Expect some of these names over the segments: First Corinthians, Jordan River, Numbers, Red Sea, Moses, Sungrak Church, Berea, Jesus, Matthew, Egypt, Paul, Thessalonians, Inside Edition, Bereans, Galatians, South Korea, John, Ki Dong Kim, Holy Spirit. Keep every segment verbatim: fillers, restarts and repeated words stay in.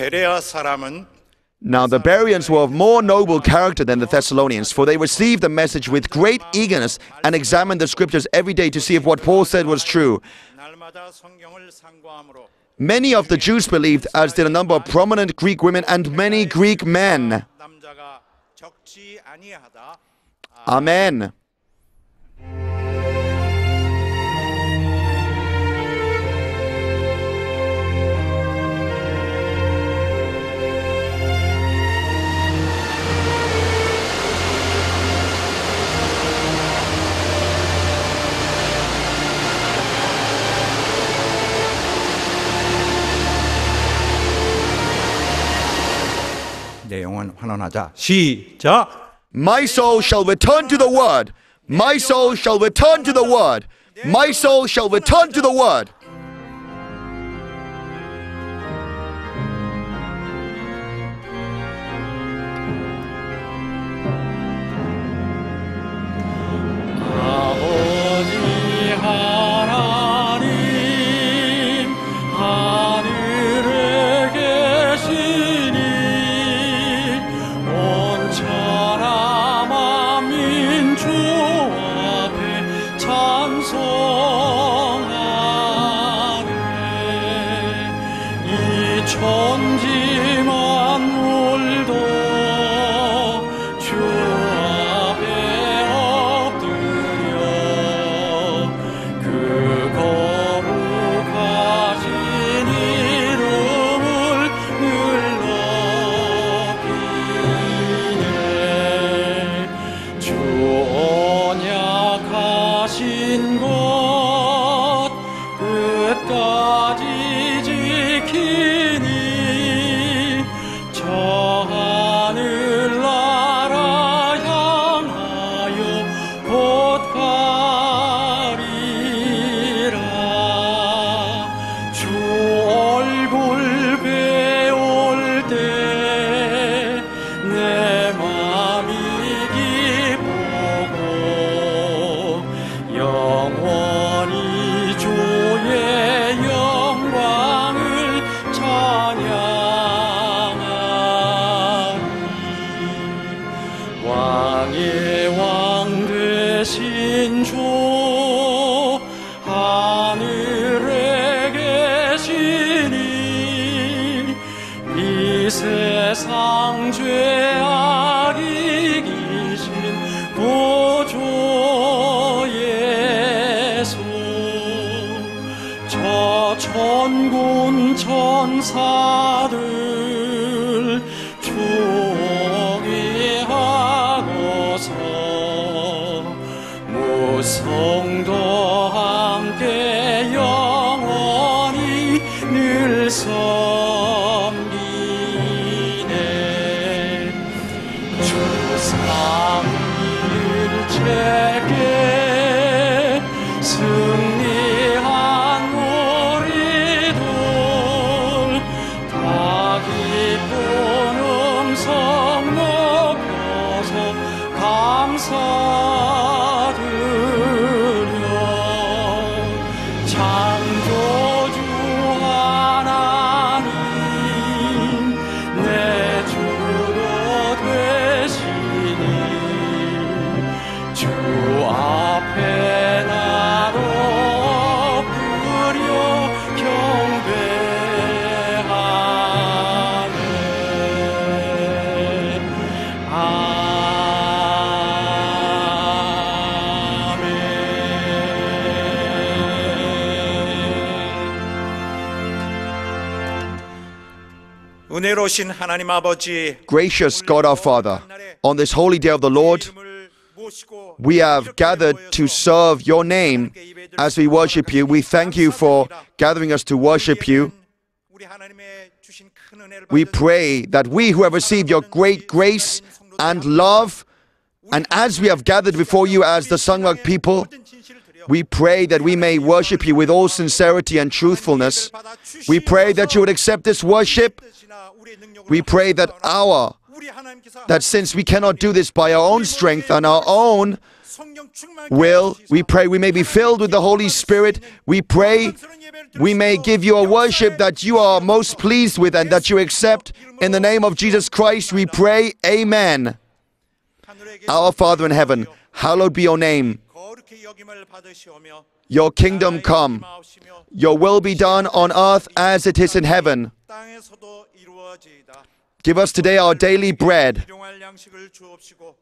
Now the Bereans were of more noble character than the Thessalonians, for they received the message with great eagerness and examined the scriptures every day to see if what Paul said was true. Many of the Jews believed, as did a number of prominent Greek women and many Greek men. Amen. My soul shall return to the Word. My soul shall return to the Word. My soul shall return to the Word. Gracious God our Father, on this holy day of the Lord, we have gathered to serve your name as we worship you. We thank you for gathering us to worship you. We pray that we who have received your great grace and love, and as we have gathered before you as the Sungrak people, we pray that we may worship you with all sincerity and truthfulness. We pray that you would accept this worship. We pray that our, that since we cannot do this by our own strength and our own will. We pray we may be filled with the Holy Spirit. We pray we may give you a worship that you are most pleased with and that you accept. In the name of Jesus Christ, we pray. Amen. Our Father in heaven, hallowed be your name. Your kingdom come. Your will be done on earth as it is in heaven. Give us today our daily bread.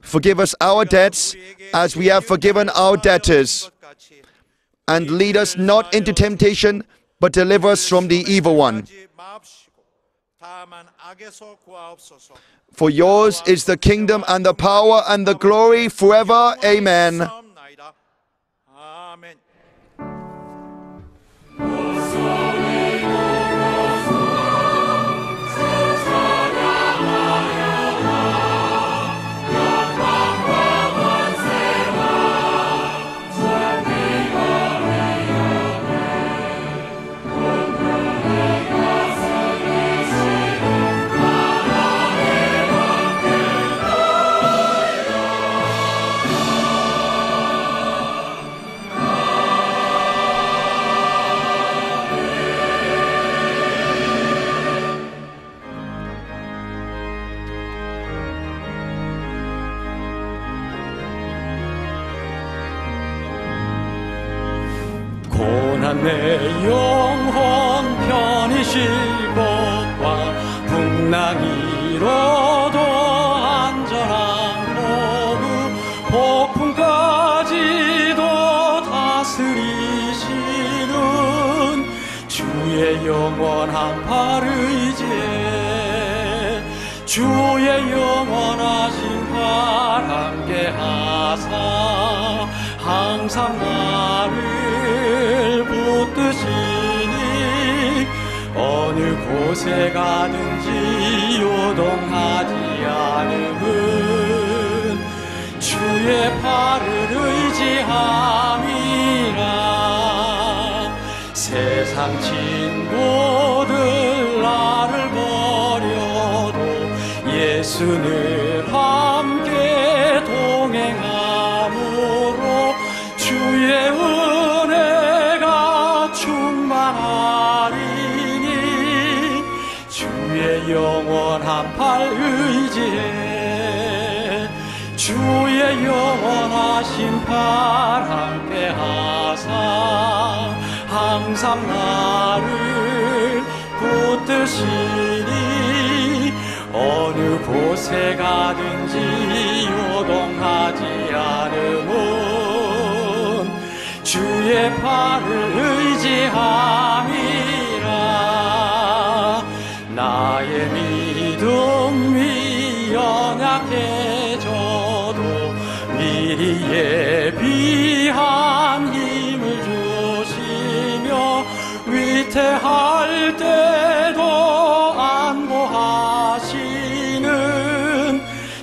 Forgive us our debts as we have forgiven our debtors. And lead us not into temptation, but deliver us from the evil one. For yours is the kingdom and the power and the glory forever. Amen. Amen. 내 영혼 편히 쉴 곳과 풍랑이로도 안전한 보급, 폭풍까지도 다스리시는 주의 영원한 팔을 의지해 주의 영원하신 팔 함께 하사 항상 나를 붙드시니 어느 곳에 가든지 요동하지 않음은 주의 팔을 의지함이라. 세상 친구들 나를 버려도 예수를 함께 동행함으로 주의 은혜가 충만하리니 주의 영원한 팔 의지해 주의 영원하신 팔 함께 하사 항상 나를 붙드시니 어느 곳에 가든지 요동하지 않으므로 주의 팔을 의지함이라. 나의 믿음이 연약해져도 미리 예비한 힘을 주시며 위태할 때도 안보하시는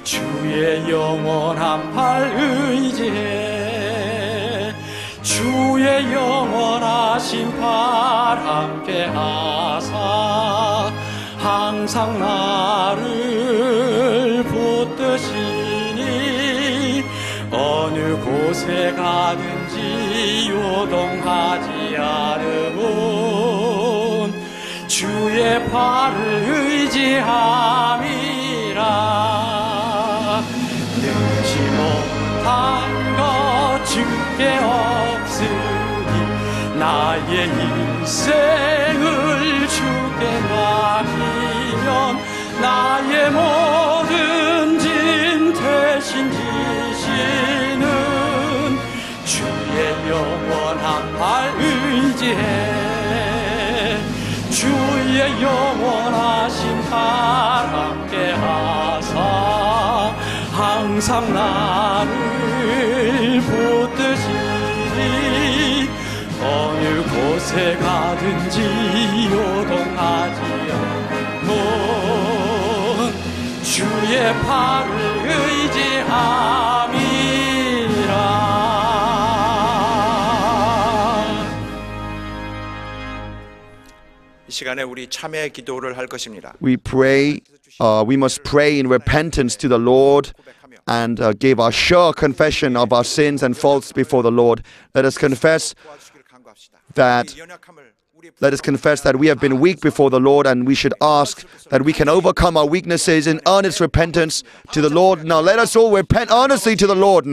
주의 영원한 팔 의지해 주의 영원하신 팔 함께 하사 항상 나를 붙드시니 어느 곳에 가든지 요동하지 않으면 주의 팔을 의지함이라. 능치 못한 것 주께 나의 인생을 주께 맡기면 나의 모든 짐 대신 지시는 주의 영원한 팔 의지해 주의 영원하신 팔 함께 하사 항상 나를 붙드시니 어느 곳에 가든지 요동하지 않고 주의 팔을 의지함이라. 이 시간에 우리 참회 기도를 할 것입니다. We pray, uh, we must pray in repentance to the Lord and uh, give our sure confession of our sins and faults before the Lord. Let us confess that Let us confess that we have been weak before the Lord, and we should ask that we can overcome our weaknesses in earnest repentance to the Lord. Now let us all repent honestly to the Lord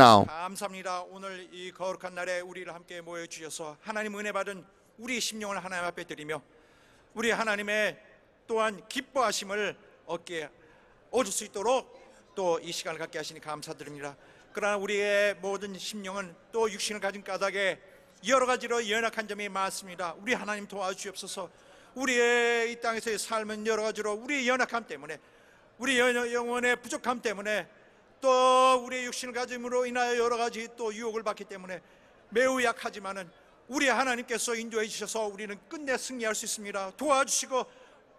now. 여러 가지로 연약한 점이 많습니다. 우리 하나님 도와주시옵소서. 우리의 이 땅에서의 삶은 여러 가지로 우리의 연약함 때문에, 우리 영혼의 부족함 때문에, 또 우리의 육신을 가짐으로 인하여 여러 가지 또 유혹을 받기 때문에 매우 약하지만은 우리 하나님께서 인도해 주셔서 우리는 끝내 승리할 수 있습니다. 도와주시고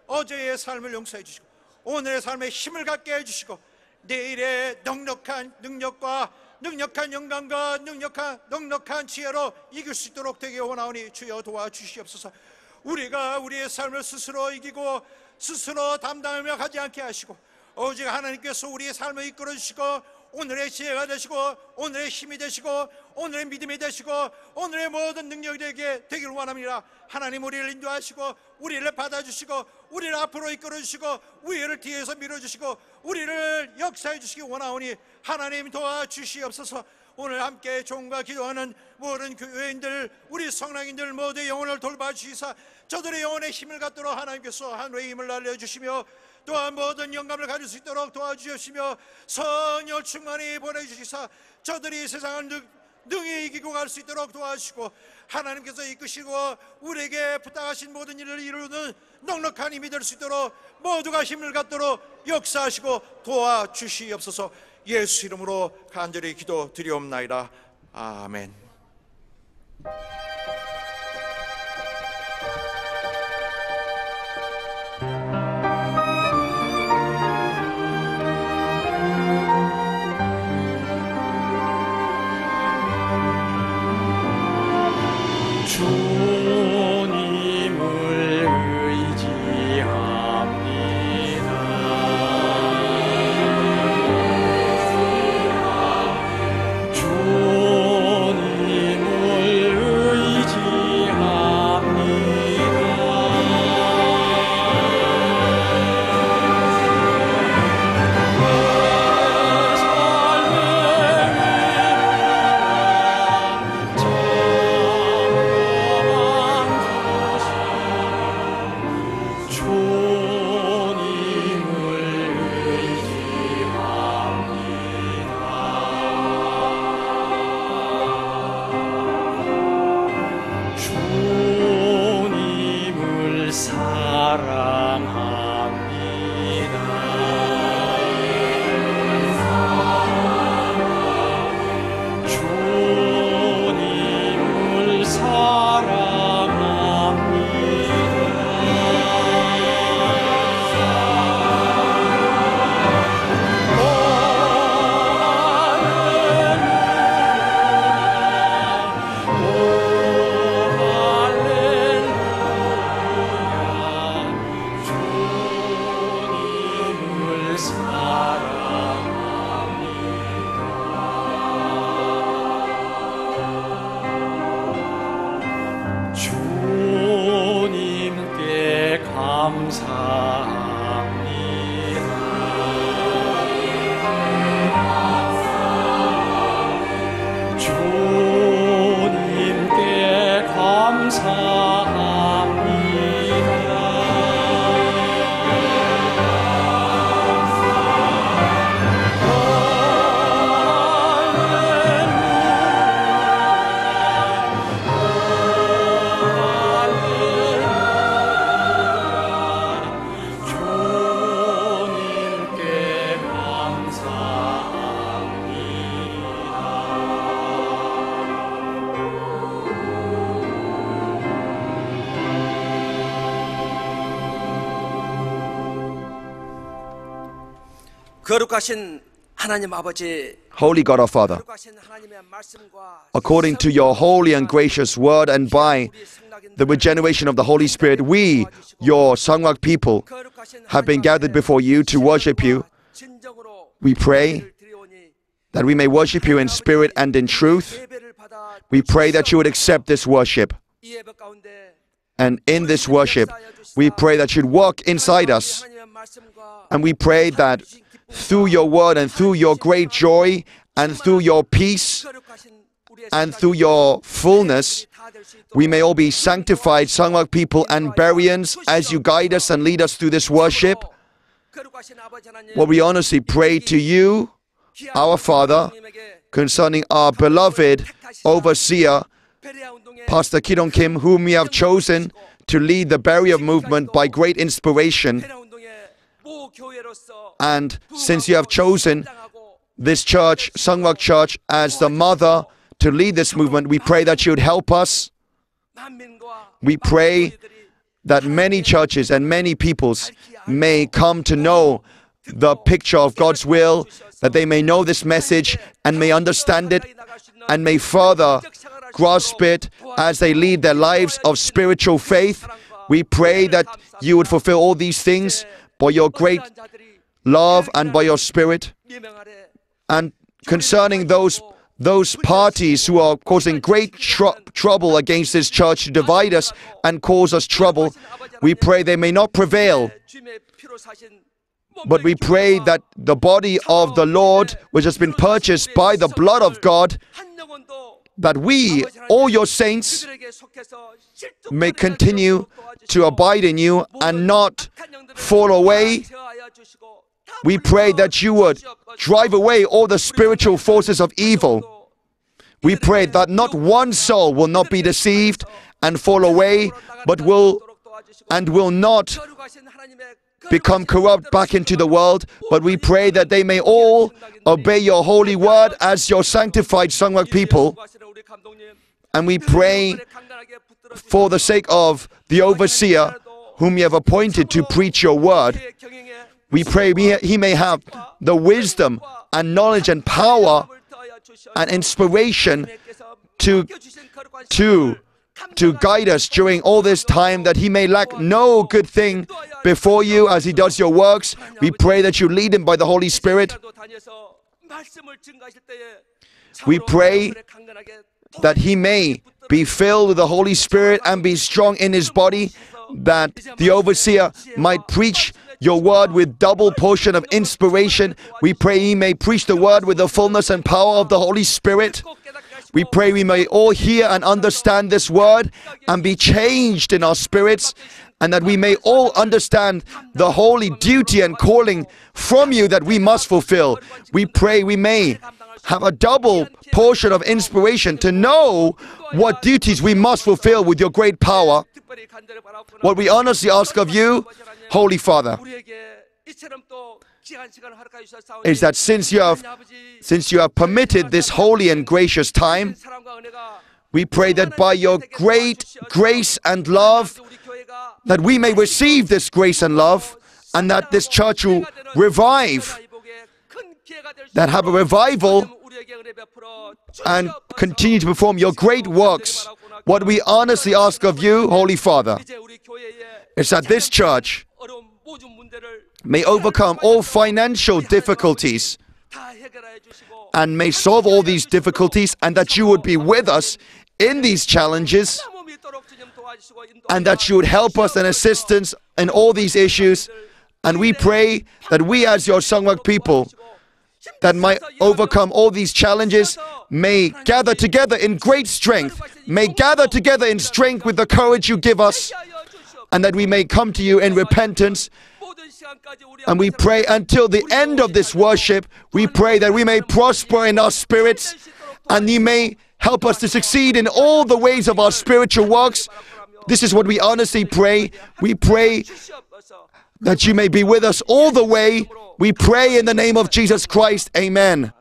어제의 삶을 용서해 주시고 오늘의 삶에 힘을 갖게 해주시고 내일의 넉넉한 능력과 능력한 영광과 능력한 넉넉한 지혜로 이길 수 있도록 되게 원하오니 주여 도와주시옵소서. 우리가 우리의 삶을 스스로 이기고 스스로 담당하며 가지 않게 하시고 오직 하나님께서 우리의 삶을 이끌어 주시고 오늘의 지혜가 되시고 오늘의 힘이 되시고 오늘의 믿음이 되시고 오늘의 모든 능력이 되게 되길 원합니다. 하나님 우리를 인도하시고 우리를 받아주시고 우리를 앞으로 이끌어 주시고 우리를 뒤에서 밀어주시고 우리를 역사해 주시기 원하오니 하나님 도와주시옵소서. 오늘 함께 종과 기도하는 모든 교회인들, 우리 성랑인들 모두의 영혼을 돌봐주시사 저들의 영혼의 힘을 갖도록 하나님께서 하늘의 힘을 날려주시며 또한 모든 영감을 가질 수 있도록 도와주시며 성령 충만히 보내주시사 저들이 세상을 능, 능히 이기고 갈 수 있도록 도와주시고 하나님께서 이끄시고 우리에게 부탁하신 모든 일을 이루는 넉넉한 힘이 될 수 있도록 모두가 힘을 갖도록 역사하시고 도와주시옵소서. 예수 이름으로 간절히 기도드리옵나이다. 아멘. Holy God our Father, according to your holy and gracious word and by the regeneration of the Holy Spirit, we, your Sungrak people, have been gathered before you to worship you. We pray that we may worship you in spirit and in truth. We pray that you would accept this worship. And in this worship, we pray that you'd walk inside us. And we pray that through your word and through your great joy and through your peace and through your fullness, we may all be sanctified, Sungrak people and Bereans, as you guide us and lead us through this worship. What we honestly pray to you, our Father, concerning our beloved overseer, Pastor Ki Dong Kim, whom we have chosen to lead the Berean movement by great inspiration. And since you have chosen this church, Sungrak Church, as the mother to lead this movement, we pray that you would help us. We pray that many churches and many peoples may come to know the picture of God's will, that they may know this message and may understand it and may further grasp it as they lead their lives of spiritual faith. We pray that you would fulfill all these things by your great love and by your spirit. And concerning those those parties who are causing great tr trouble against this church to divide us and cause us trouble, we pray they may not prevail. But we pray that the body of the Lord, which has been purchased by the blood of God, that we, all your saints, may continue to abide in you and not fall away. We pray that you would drive away all the spiritual forces of evil. We pray that not one soul will not be deceived and fall away, but will and will not become corrupt back into the world, but we pray that they may all obey your holy word as your sanctified Sungrak people. And we pray for the sake of the overseer whom you have appointed to preach your word. We pray he may have the wisdom and knowledge and power and inspiration to, to, to guide us during all this time, that he may lack no good thing before you as he does your works. We pray that you lead him by the Holy Spirit. We pray that he may be filled with the Holy Spirit and be strong in his body, that the overseer might preach your word with double portion of inspiration. We pray he may preach the word with the fullness and power of the Holy Spirit. We pray we may all hear and understand this word and be changed in our spirits, and that we may all understand the holy duty and calling from you that we must fulfill. We pray we may have a double portion of inspiration to know what duties we must fulfill with your great power. What we honestly ask of you, Holy Father, is that since you have since you have permitted this holy and gracious time, we pray that by your great grace and love, that we may receive this grace and love, and that this church will revive, that have a revival and continue to perform your great works. What we honestly ask of you, Holy Father, is that this church may overcome all financial difficulties and may solve all these difficulties, and that you would be with us in these challenges, and that you would help us and assist us in all these issues. And we pray that we as your Sungrak people that might overcome all these challenges may gather together in great strength, may gather together in strength with the courage you give us, and that we may come to you in repentance. And we pray until the end of this worship, we pray that we may prosper in our spirits, and you may help us to succeed in all the ways of our spiritual works. This is what we honestly pray. We pray that you may be with us all the way. We pray in the name of Jesus Christ. Amen.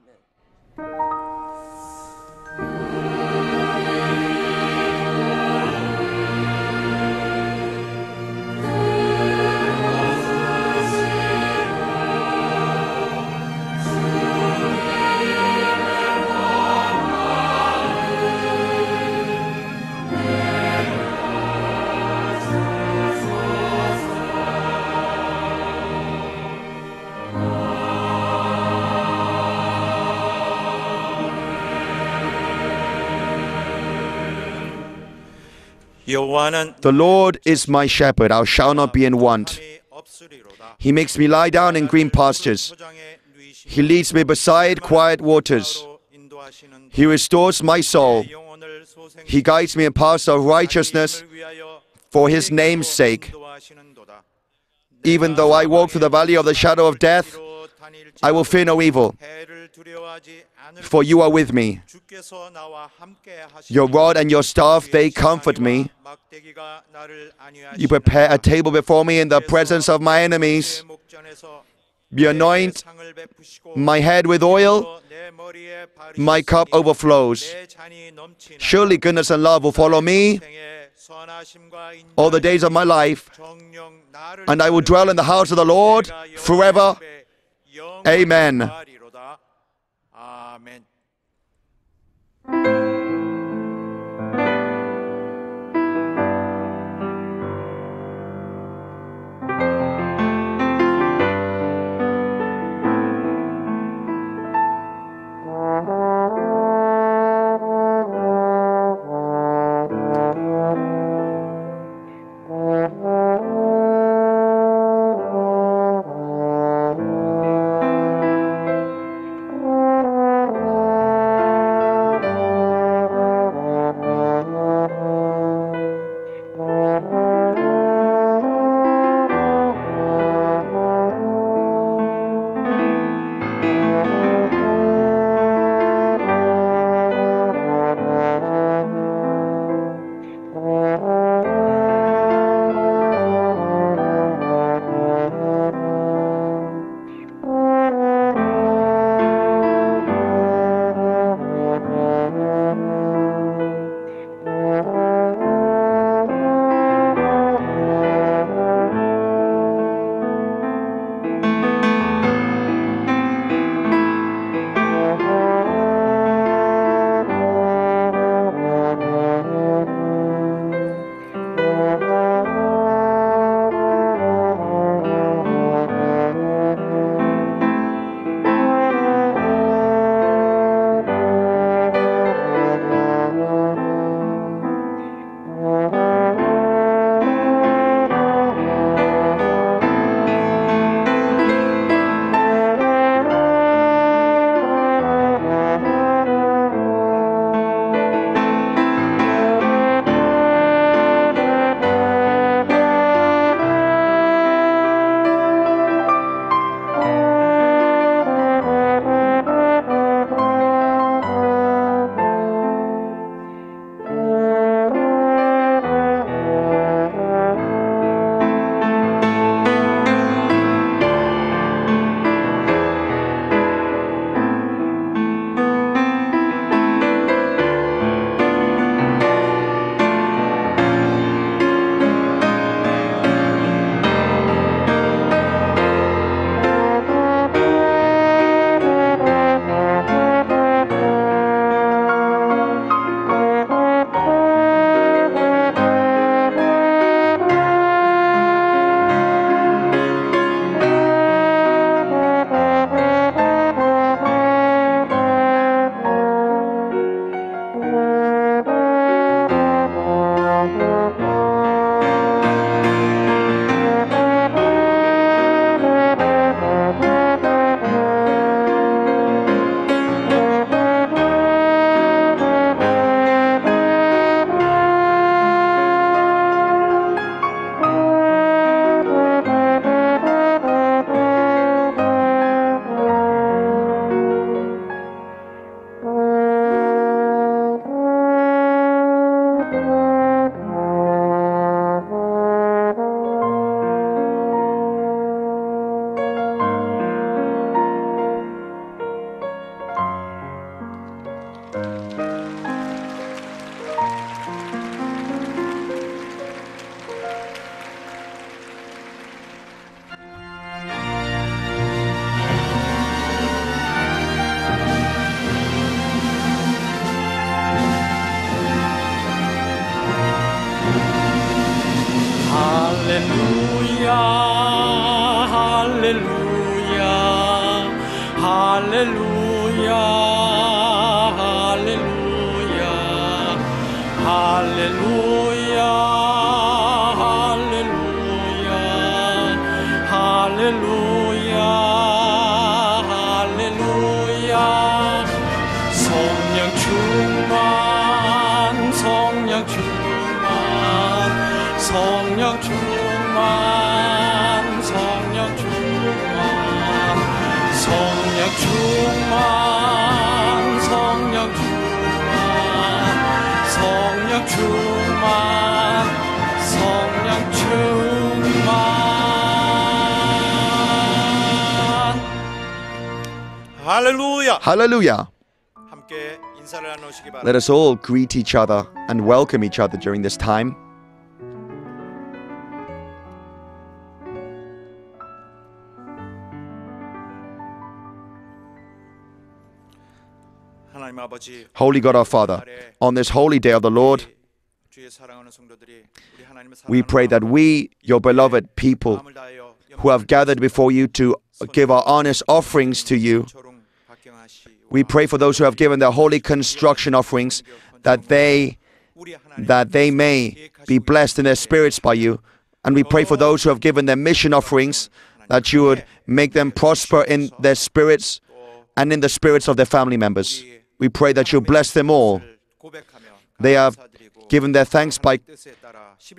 The Lord is my shepherd, I shall not be in want. He makes me lie down in green pastures. He leads me beside quiet waters. He restores my soul. He guides me in paths of righteousness for His name's sake. Even though I walk through the valley of the shadow of death, I will fear no evil, for you are with me. Your rod and your staff, they comfort me. You prepare a table before me in the presence of my enemies. You anoint my head with oil, my cup overflows. Surely goodness and love will follow me all the days of my life, and I will dwell in the house of the Lord forever. Amen. Amen. Hallelujah, hallelujah, hallelujah. 성령 충만 성령 충만 성령 충만 성령 충만 성령 충만 성령 충만 할렐루야 할렐루야. Let us all greet each other and welcome each other during this time. Holy God our Father, on this holy day of the Lord, we pray that we, your beloved people, who have gathered before you to give our honest offerings to you, we pray for those who have given their holy construction offerings, that they, that they may be blessed in their spirits by you. And we pray for those who have given their mission offerings, that you would make them prosper in their spirits and in the spirits of their family members. We pray that you bless them all. They have given their thanks by,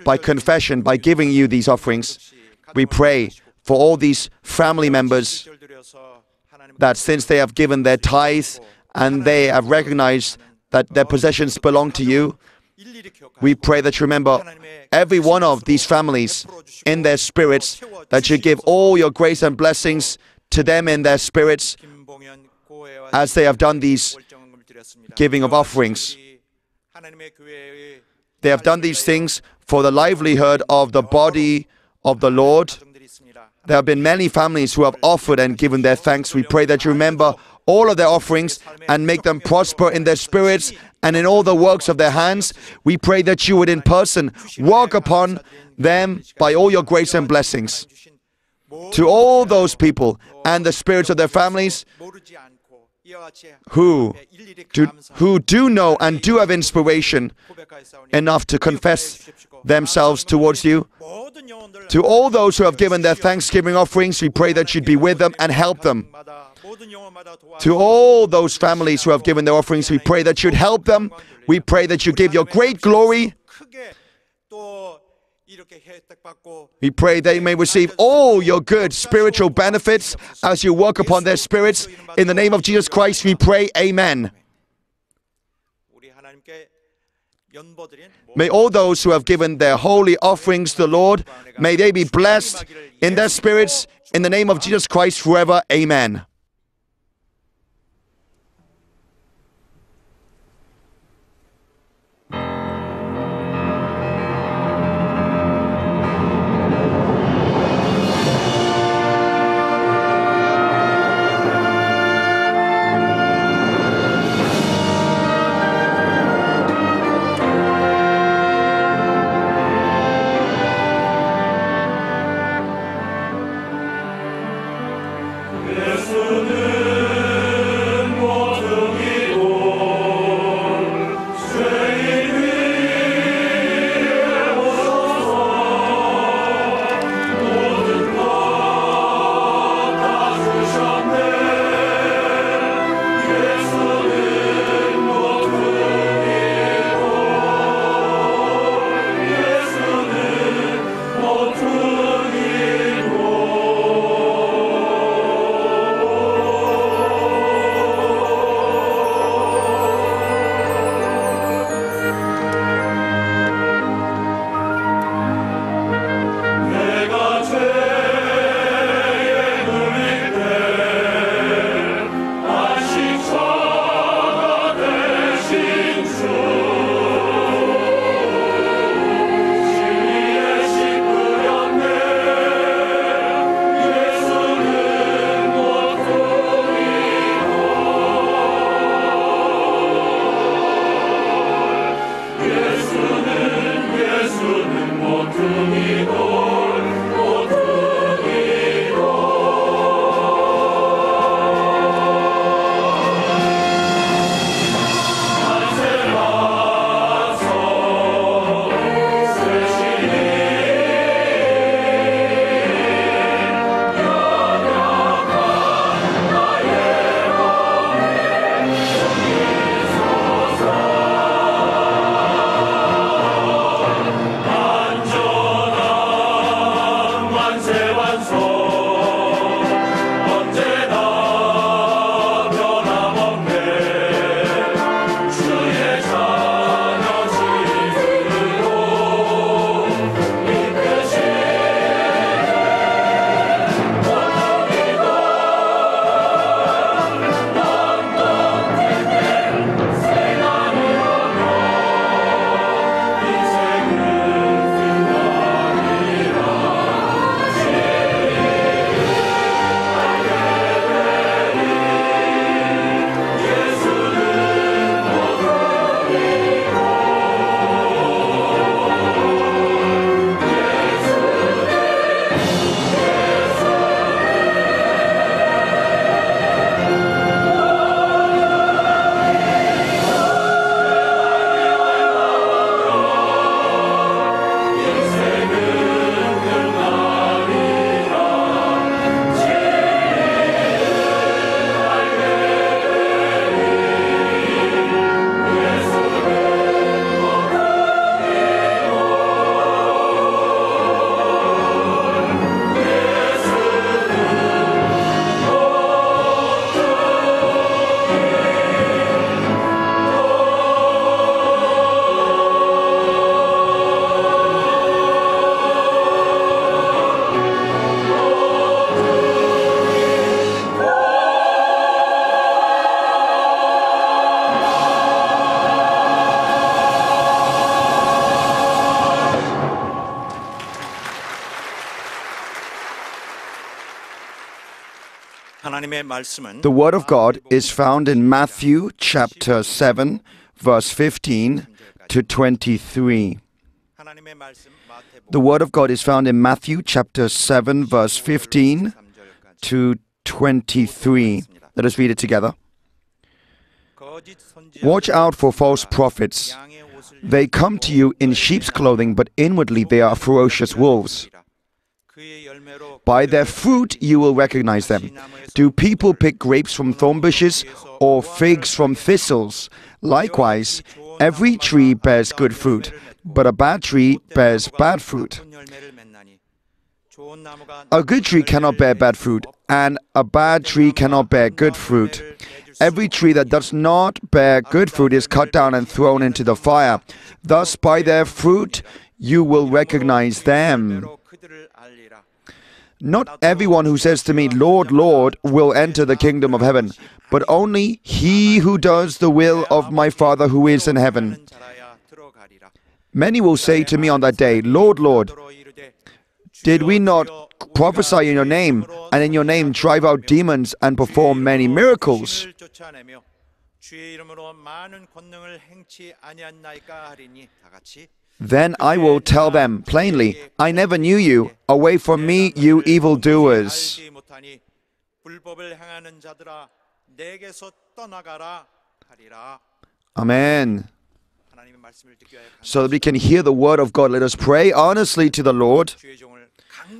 by confession, by giving you these offerings. We pray for all these family members, that since they have given their tithes and they have recognized that their possessions belong to you, we pray that you remember every one of these families in their spirits, that you give all your grace and blessings to them in their spirits as they have done these giving of offerings. They have done these things for the livelihood of the body of the Lord. There have been many families who have offered and given their thanks. We pray that you remember all of their offerings and make them prosper in their spirits and in all the works of their hands. We pray that you would in person walk upon them by all your grace and blessings. To all those people and the spirits of their families who do, who do know and do have inspiration enough to confess themselves towards you, to all those who have given their thanksgiving offerings, we pray that you'd be with them and help them. To all those families who have given their offerings, we pray that you'd help them. We pray that you give your great glory. We pray that you may receive all your good spiritual benefits as you work upon their spirits. In the name of Jesus Christ, we pray, amen. May all those who have given their holy offerings to the Lord, may they be blessed in their spirits, in the name of Jesus Christ forever. Amen. Yes, The word of God is found in Matthew chapter seven, verse fifteen to twenty-three. The word of God is found in Matthew chapter seven, verse fifteen to twenty-three. Let us read it together. Watch out for false prophets. They come to you in sheep's clothing, but inwardly they are ferocious wolves. By their fruit you will recognize them. Do people pick grapes from thorn bushes or figs from thistles? Likewise, every tree bears good fruit, but a bad tree bears bad fruit. A good tree cannot bear bad fruit, and a bad tree cannot bear good fruit. Every tree that does not bear good fruit is cut down and thrown into the fire. Thus, by their fruit, you will recognize them. Not everyone who says to me, Lord, Lord, will enter the kingdom of heaven, but only he who does the will of my Father who is in heaven. Many will say to me on that day, Lord, Lord, did we not prophesy in your name, and in your name drive out demons and perform many miracles? Then I will tell them plainly, I never knew you. Away from me, you evildoers. Amen. So that we can hear the word of God, let us pray honestly to the Lord.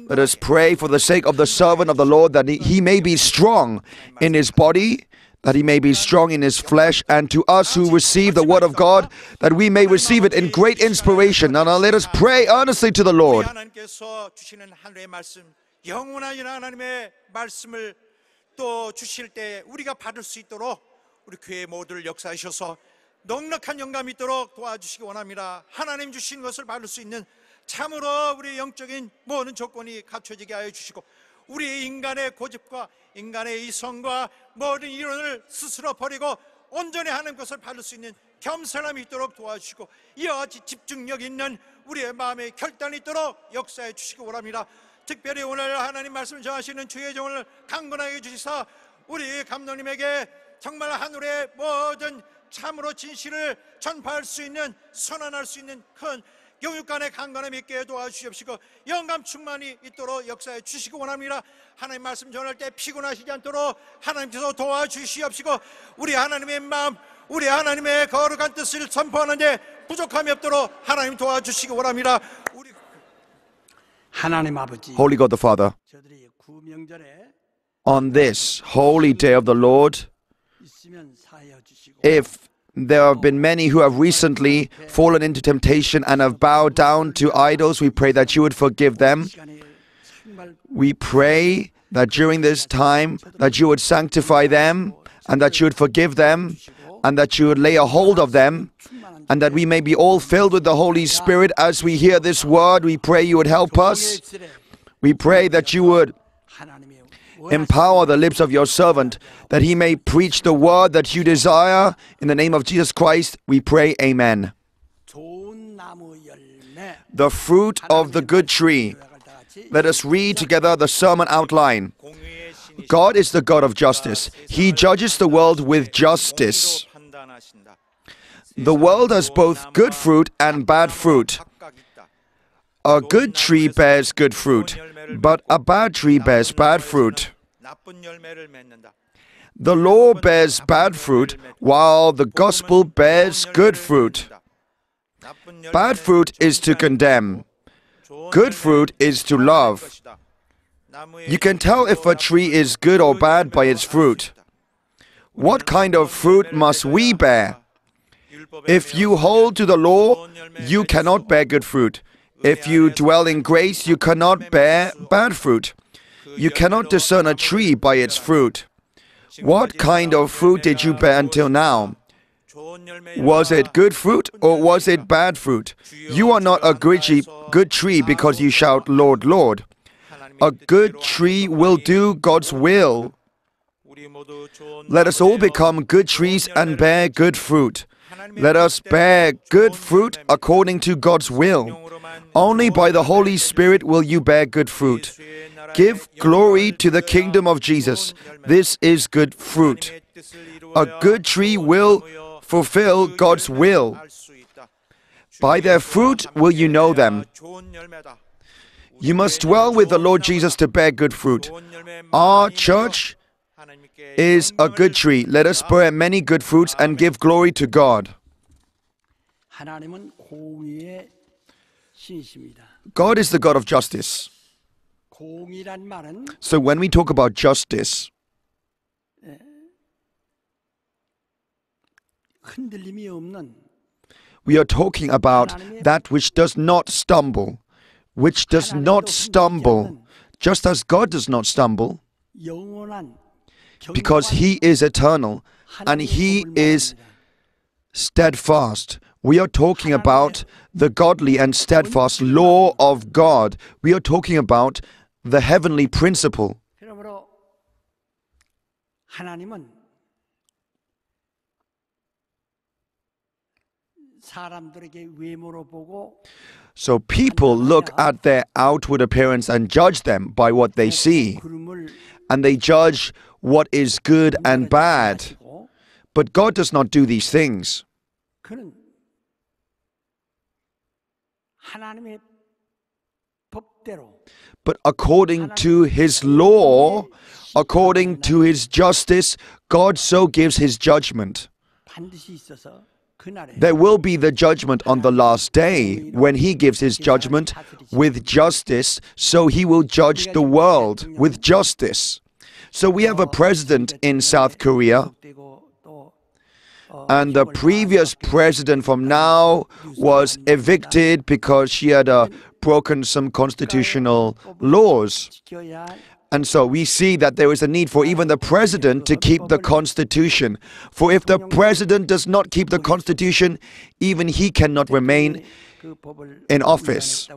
Let us pray for the sake of the servant of the Lord, that he may be strong in his body, that he may be strong in his flesh, and to us who receive the word of God, that we may receive it in great inspiration. Now, now let us pray earnestly to the Lord. 우리의 인간의 고집과 인간의 이성과 모든 이론을 스스로 버리고 온전히 하는 것을 받을 수 있는 겸손함이 있도록 도와주시고, 이와 같이 집중력 있는 우리의 마음의 결단이 있도록 역사해 주시기 원합니다. 특별히 오늘 하나님 말씀 전하시는 주의 종을 강건하게 주시사, 우리 감독님에게 정말 하늘의 모든 참으로 진실을 전파할 수 있는, 선언할 수 있는 큰 교육관의 강건함이 있게 도와주시옵시고, 영감 충만이 있도록 역사해 주시기 원합니다. 하나님 말씀 전할 때 피곤하시지 않도록 하나님께서 도와주시옵시고, 우리 하나님의 마음, 우리 하나님의 거룩한 뜻을 선포하는데 부족함이 없도록 하나님 도와주시기 원합니다. 우리 하나님 아버지, Holy God the Father, on this holy day of the Lord, if there have been many who have recently fallen into temptation and have bowed down to idols, we pray that you would forgive them. We pray that during this time that you would sanctify them, and that you would forgive them, and that you would lay a hold of them, and that we may be all filled with the Holy Spirit as we hear this word. We pray you would help us. We pray that you would empower the lips of your servant, that he may preach the word that you desire. In the name of Jesus Christ, we pray, amen. The fruit of the good tree. Let us read together the sermon outline. God is the God of justice. He judges the world with justice. The world has both good fruit and bad fruit. A good tree bears good fruit, but a bad tree bears bad fruit. The law bears bad fruit, while the gospel bears good fruit. Bad fruit is to condemn. Good fruit is to love. You can tell if a tree is good or bad by its fruit. What kind of fruit must we bear? If you hold to the law, you cannot bear good fruit. If you dwell in grace, you cannot bear bad fruit. You cannot discern a tree by its fruit. What kind of fruit did you bear until now? Was it good fruit or was it bad fruit? You are not a good tree because you shout, Lord, Lord. A good tree will do God's will. Let us all become good trees and bear good fruit. Let us bear good fruit according to God's will. Only by the Holy Spirit will you bear good fruit. Give glory to the kingdom of Jesus. This is good fruit. A good tree will fulfill God's will. By their fruit will you know them. You must dwell with the Lord Jesus to bear good fruit. Our church is a good tree. Let us bear many good fruits and give glory to God. God is the God of justice. So when we talk about justice, we are talking about that which does not stumble, which does not stumble, just as God does not stumble, because He is eternal and He is steadfast. We are talking about the godly and steadfast law of God. We are talking about the heavenly principle. So people look at their outward appearance and judge them by what they see, and they judge what is good and bad. But God does not do these things. But according to His law, according to His justice, God so gives His judgment. There will be the judgment on the last day when He gives His judgment with justice, so He will judge the world with justice. So we have a president in South Korea, and the previous president from now was evicted because she had uh, broken some constitutional laws. And so we see that there is a need for even the president to keep the Constitution. For if the president does not keep the Constitution, even he cannot remain in office.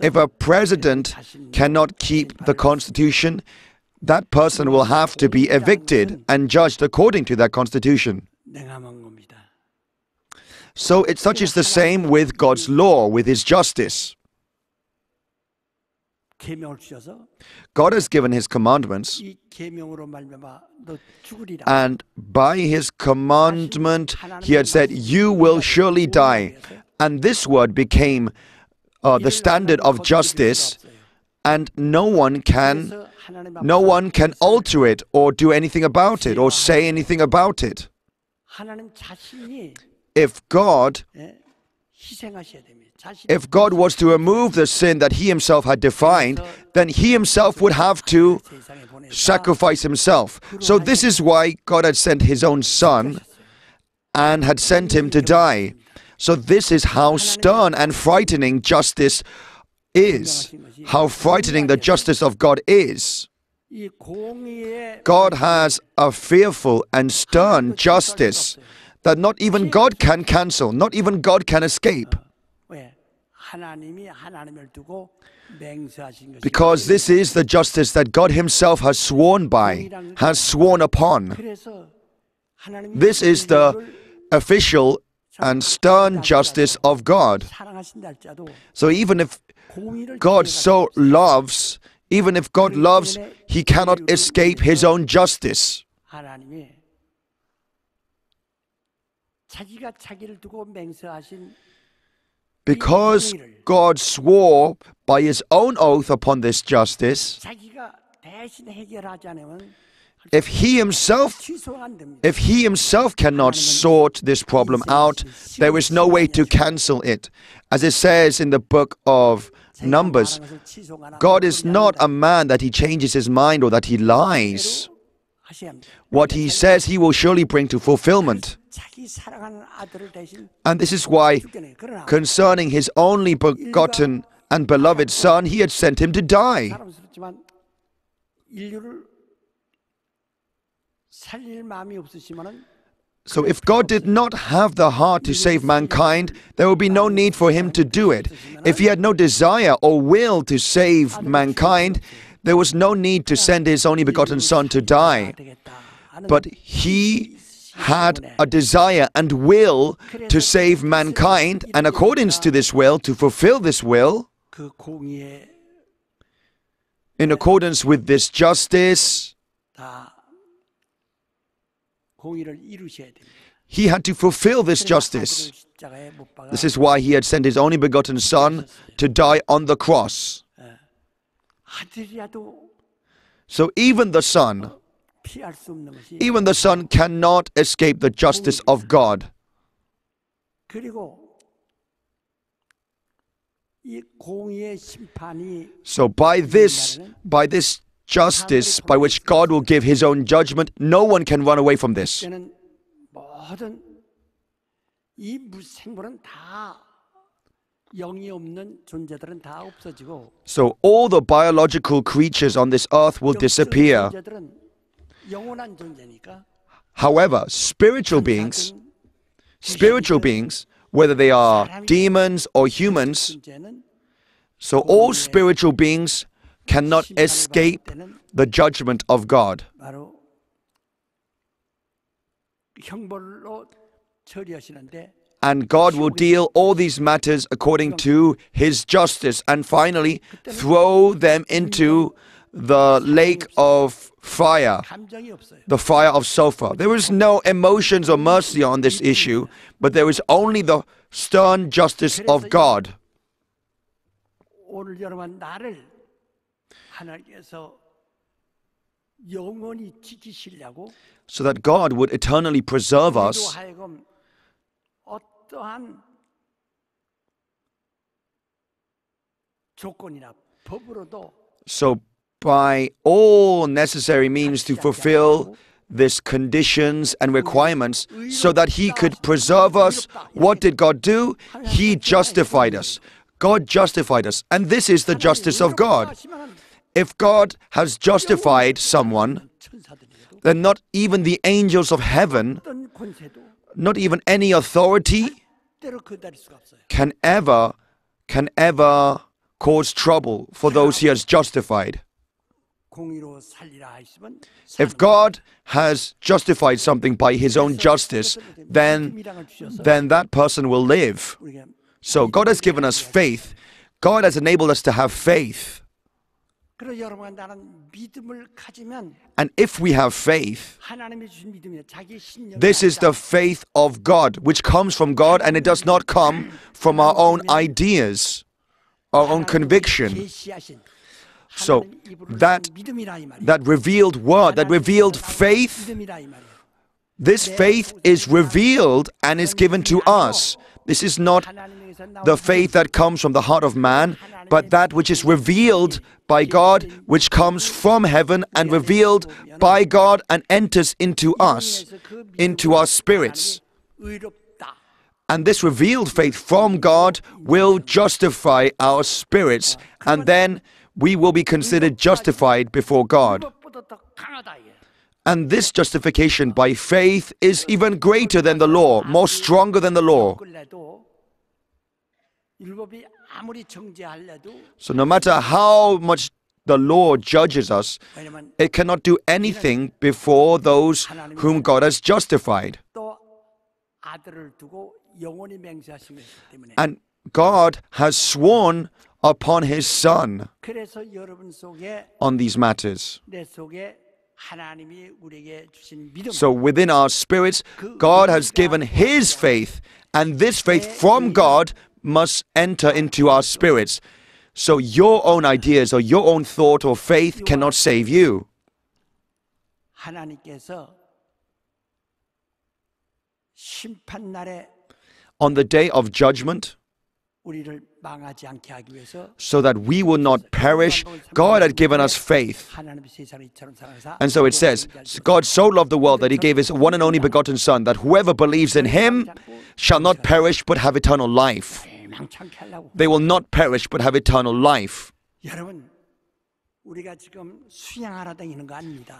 If a president cannot keep the Constitution, that person will have to be evicted and judged according to that Constitution. So it such is the same with God's law, with His justice. God has given His commandments, and by His commandment He had said, "You will surely die." And this word became uh, the standard of justice, and no one can no one can alter it or do anything about it or say anything about it. If God If God was to remove the sin that He Himself had defined, then He Himself would have to sacrifice Himself. So this is why God had sent His own Son and had sent Him to die. So this is how stern and frightening justice is, how frightening the justice of God is. God has a fearful and stern justice that not even God can cancel, not even God can escape. Because this is the justice that God Himself has sworn by, has sworn upon. This is the official and stern justice of God. So even if God so loves, even if God loves, He cannot escape His own justice. Because God swore by His own oath upon this justice, if He Himself, if He Himself cannot sort this problem out, there is no way to cancel it. As it says in the book of Numbers, God is not a man that He changes His mind or that He lies. What He says He will surely bring to fulfillment. And this is why, concerning His only begotten and beloved Son, He had sent Him to die. So if God did not have the heart to save mankind, there would be no need for Him to do it. If He had no desire or will to save mankind, there was no need to send His only begotten Son to die. But He had a desire and will to save mankind, and according to this will, to fulfill this will, in accordance with this justice, he had to fulfill this justice. This is why he had sent his only begotten son to die on the cross. So even the son, even the son cannot escape the justice of God. So by this, by this justice by which God will give his own judgment, no one can run away from this. So all the biological creatures on this earth will disappear. However, spiritual beings, spiritual beings, whether they are demons or humans, so all spiritual beings cannot escape the judgment of God. And God will deal all these matters according to his justice and finally throw them into the lake of fire, the fire of sulfur. There is no emotions or mercy on this issue, but there is only the stern justice of God. So that God would eternally preserve us, so by all necessary means to fulfill these conditions and requirements so that he could preserve us. What did God do? He justified us. God justified us. And this is the justice of God. If God has justified someone, then not even the angels of heaven, not even any authority can ever, can ever cause trouble for those he has justified. If God has justified something by his own justice, then, then that person will live. So God has given us faith. God has enabled us to have faith. And if we have faith, this is the faith of God, which comes from God, and it does not come from our own ideas, our own conviction. So that, that revealed word, that revealed faith, this faith is revealed and is given to us. This is not the faith that comes from the heart of man, but that which is revealed by God, which comes from heaven and revealed by God and enters into us, into our spirits. And this revealed faith from God will justify our spirits, and then we will be considered justified before God. And this justification by faith is even greater than the law, more stronger than the law. So no matter how much the law judges us, it cannot do anything before those whom God has justified. And God has sworn upon his Son on these matters. So within our spirits, God has given his faith, and this faith from God must enter into our spirits. So your own ideas or your own thought or faith cannot save you. On the day of judgment, so that we will not perish, God had given us faith. And so it says, God so loved the world that he gave his one and only begotten Son, that whoever believes in him shall not perish but have eternal life. They will not perish but have eternal life.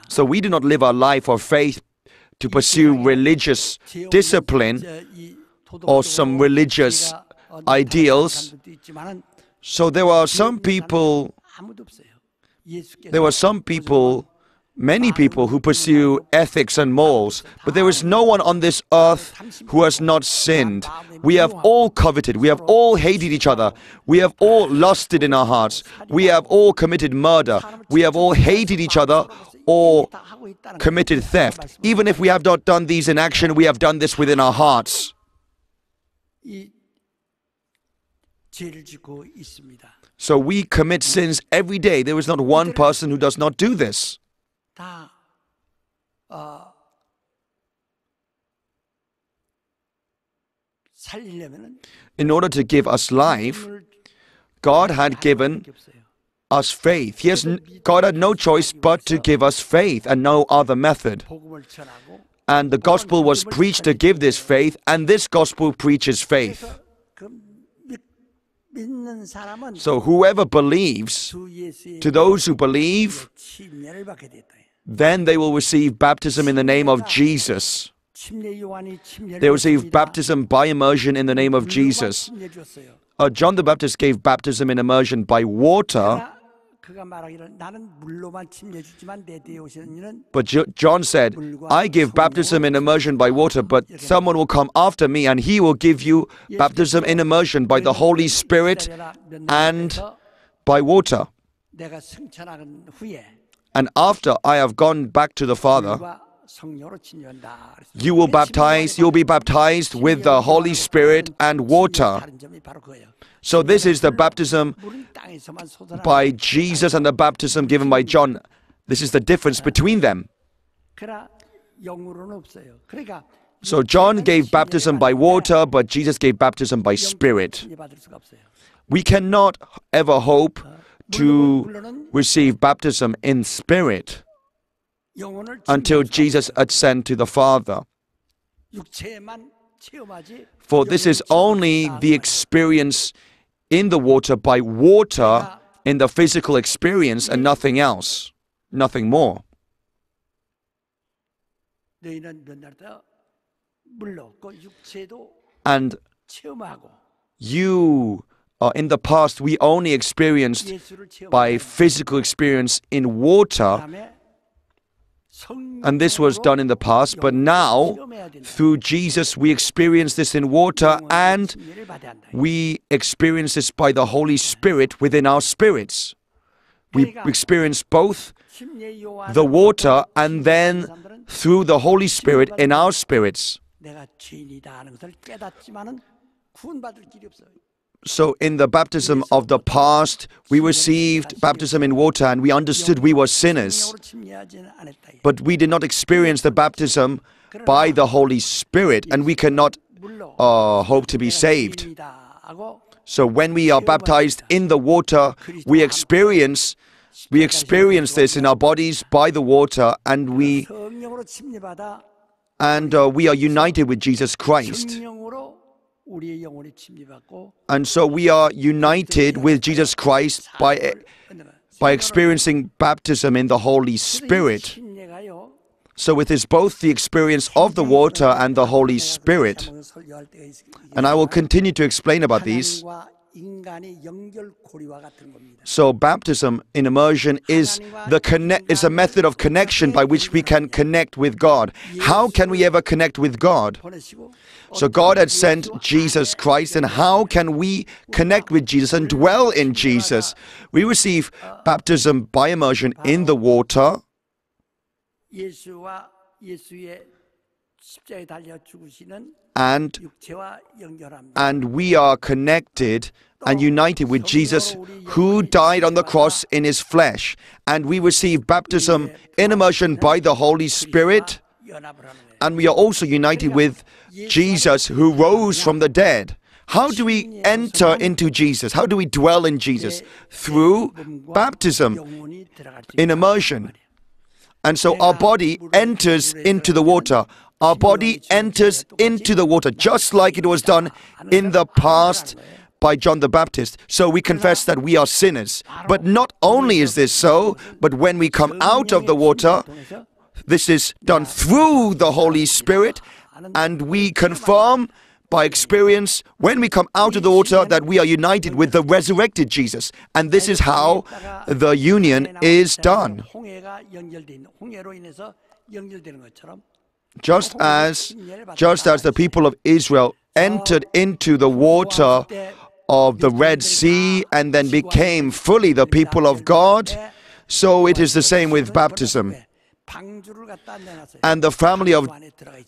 So we do not live our life or faith to pursue religious discipline or some religious ideals. So there are some people, there were some people many people who pursue ethics and morals, but there is no one on this earth who has not sinned. We have all coveted, we have all hated each other, we have all lusted in our hearts, we have all committed murder, we have all hated each other or committed theft. Even if we have not done these in action, we have done this within our hearts. So we commit sins every day. There is not one person who does not do this. In order to give us life, God had given us faith. He has, God had no choice but to give us faith and no other method. And the gospel was preached to give this faith, and this gospel preaches faith. So whoever believes, to those who believe, then they will receive baptism in the name of Jesus. They receive baptism by immersion in the name of Jesus. Uh, John the Baptist gave baptism in immersion by water. But Jo- John said, I give baptism in immersion by water, but someone will come after me and he will give you baptism in immersion by the Holy Spirit and by water. And after I have gone back to the Father, you will baptize, you'll be baptized with the Holy Spirit and water. So this is the baptism by Jesus and the baptism given by John. This is the difference between them. So John gave baptism by water, but Jesus gave baptism by Spirit. We cannot ever hope to receive baptism in Spirit until Jesus ascend to the Father. For this is only the experience in the water, by water, in the physical experience and nothing else, nothing more. And you, uh, in the past, we only experienced by physical experience in water, and this was done in the past, but now, through Jesus, we experience this in water, and we experience this by the Holy Spirit within our spirits. We experience both the water and then through the Holy Spirit in our spirits. So in the baptism of the past, we received baptism in water and we understood we were sinners. But we did not experience the baptism by the Holy Spirit and we cannot uh, hope to be saved. So when we are baptized in the water, we experience, we experience this in our bodies by the water, and we, and, uh, we are united with Jesus Christ. And so we are united with Jesus Christ by, by experiencing baptism in the Holy Spirit. So it is both the experience of the water and the Holy Spirit. And I will continue to explain about these. So baptism in immersion is the connect, is a method of connection by which we can connect with God. How can we ever connect with God? So God had sent Jesus Christ, and how can we connect with Jesus and dwell in Jesus? We receive baptism by immersion in the water. And, and we are connected and united with Jesus, who died on the cross in his flesh. And we receive baptism in immersion by the Holy Spirit. And we are also united with Jesus, who rose from the dead. How do we enter into Jesus? How do we dwell in Jesus? Through baptism in immersion. And so our body enters into the water. Our body enters into the water, just like it was done in the past by John the Baptist. So we confess that we are sinners. But not only is this so, but when we come out of the water, this is done through the Holy Spirit, and we confirm by experience, when we come out of the water, that we are united with the resurrected Jesus. And this is how the union is done. Just as, just as the people of Israel entered into the water of the Red Sea and then became fully the people of God, so it is the same with baptism. And the family of,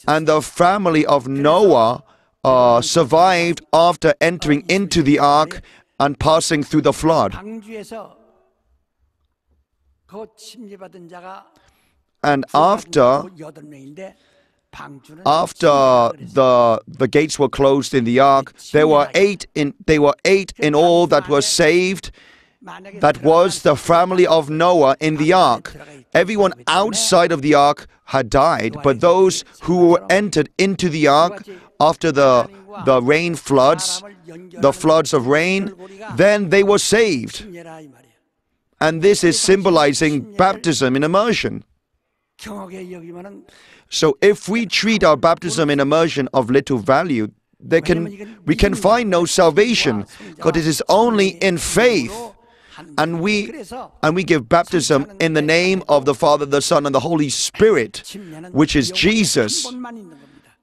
and the family of Noah uh, survived after entering into the ark and passing through the flood. And after, after the the gates were closed in the ark, there were eight in they were eight in all that were saved. That was the family of Noah in the ark. Everyone outside of the ark had died, but those who were entered into the ark after the the rain floods, the floods of rain, then they were saved. And this is symbolizing baptism in immersion. So if we treat our baptism in immersion of little value, they can, we can find no salvation, because it is only in faith. And we, and we give baptism in the name of the Father, the Son, and the Holy Spirit, which is Jesus.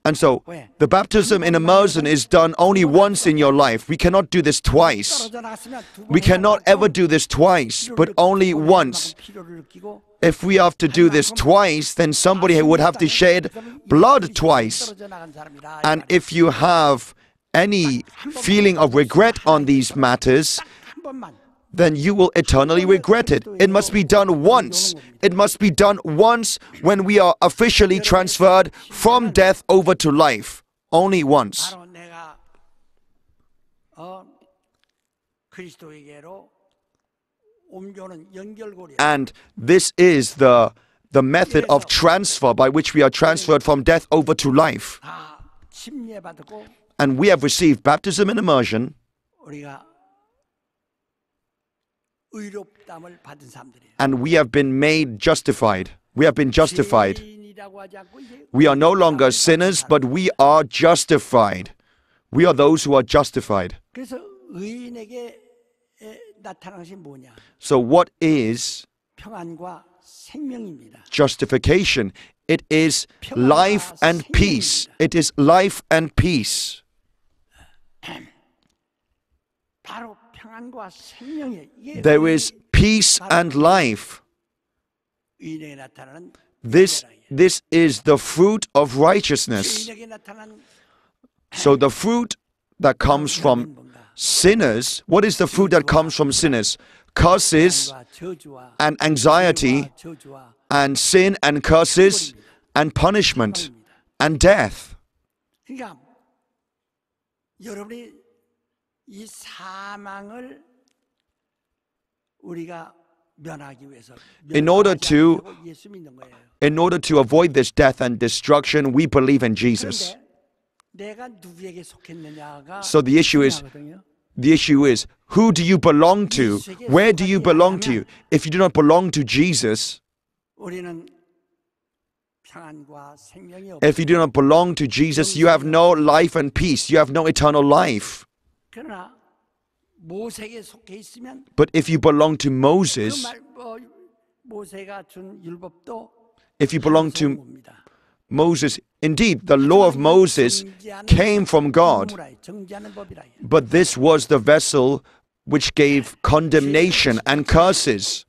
And so the baptism in immersion is done only once in your life. We cannot do this twice. We cannot ever do this twice, but only once. If we have to do this twice, then somebody would have to shed blood twice. And if you have any feeling of regret on these matters, then you will eternally regret it. It must be done once. It must be done once when we are officially transferred from death over to life. Only once. And this is the, the method of transfer by which we are transferred from death over to life. And we have received baptism and immersion. And we have been made justified. We have been justified. We are no longer sinners, but we are justified. We are those who are justified. So what is justification? It is life and peace. It is life and peace. There is peace and life. This, this is the fruit of righteousness. So the fruit that comes from sinners, what is the fruit that comes from sinners? Curses and anxiety and sin and curses and punishment and death. In order to, in order to avoid this death and destruction, we believe in Jesus. So the issue is, the issue is, who do you belong to? Where do you belong to? If you do not belong to Jesus, if you do not belong to Jesus, you have no life and peace. You have no eternal life. But if you belong to Moses, if you belong to Moses, indeed, the law of Moses came from God, but this was the vessel which gave condemnation and curses.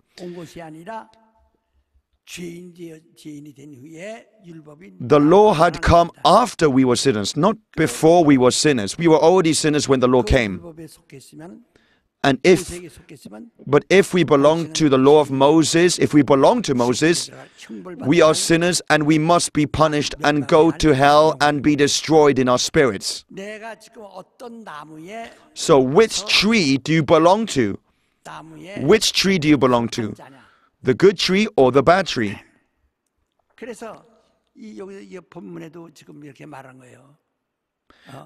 The law had come after we were sinners, not before we were sinners. We were already sinners when the law came. And if, but if we belong to the law of Moses, if we belong to Moses, we are sinners and we must be punished and go to hell and be destroyed in our spirits. So which tree do you belong to? Which tree do you belong to? The good tree or the bad tree?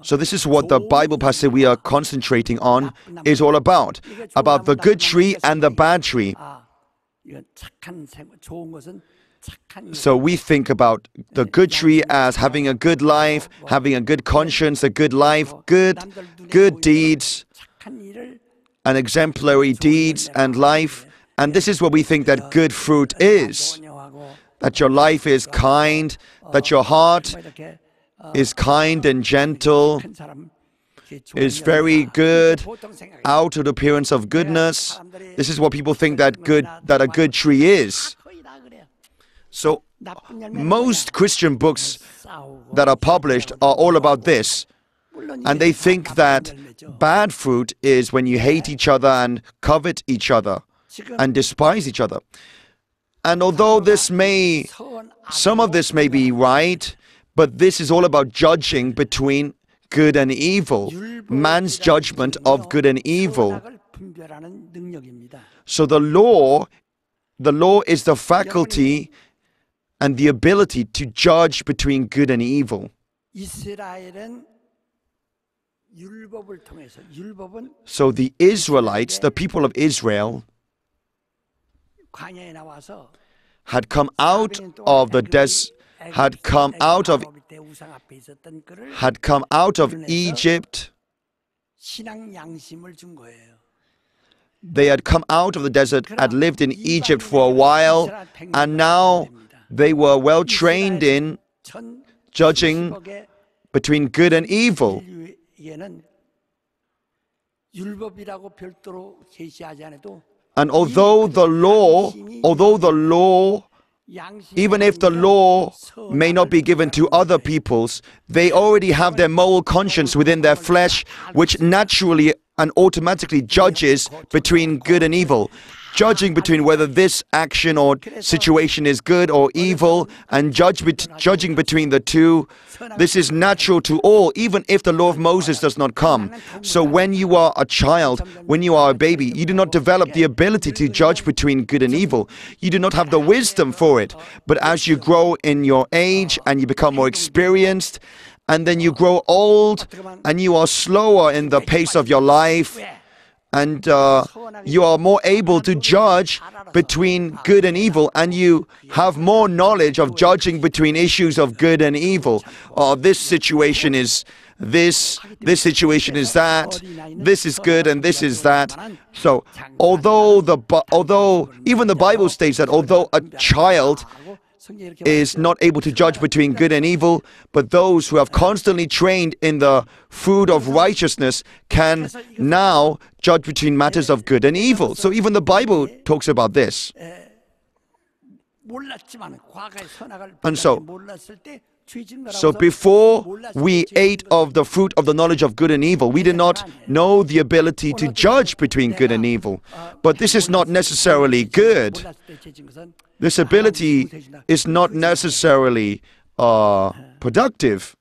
So this is what the Bible passage we are concentrating on is all about, about the good tree and the bad tree. So we think about the good tree as having a good life, having a good conscience, a good life, good, good deeds, and exemplary deeds and life. And this is what we think that good fruit is, that your life is kind, that your heart is kind and gentle, is very good, outward appearance of goodness. This is what people think that good, that a good tree is. So most Christian books that are published are all about this. And they think that bad fruit is when you hate each other and covet each other and despise each other. And although this may, some of this may be right, but this is all about judging between good and evil, man's judgment of good and evil. So the law, the law is the faculty and the ability to judge between good and evil. So the Israelites, the people of Israel, had come out of the des, had come out of, had come out of Egypt. They had come out of the desert, had lived in Egypt for a while, and now they were well trained in judging between good and evil. And although the law, although the law, even if the law may not be given to other peoples, they already have their moral conscience within their flesh, which naturally and automatically judges between good and evil, judging between whether this action or situation is good or evil, and judge bet judging between the two. This is natural to all, even if the law of Moses does not come. So when you are a child, when you are a baby, you do not develop the ability to judge between good and evil. You do not have the wisdom for it. But as you grow in your age and you become more experienced, and then you grow old, and you are slower in the pace of your life, and uh, you are more able to judge between good and evil, and you have more knowledge of judging between issues of good and evil. Oh, this situation is this, this situation is that, this is good and this is that. So although, the, although even the Bible states that although a child is not able to judge between good and evil, but those who have constantly trained in the food of righteousness can now judge between matters of good and evil. So even the Bible talks about this. And so, so before we ate of the fruit of the knowledge of good and evil, we did not know the ability to judge between good and evil. But this is not necessarily good. This ability is not necessarily uh, productive,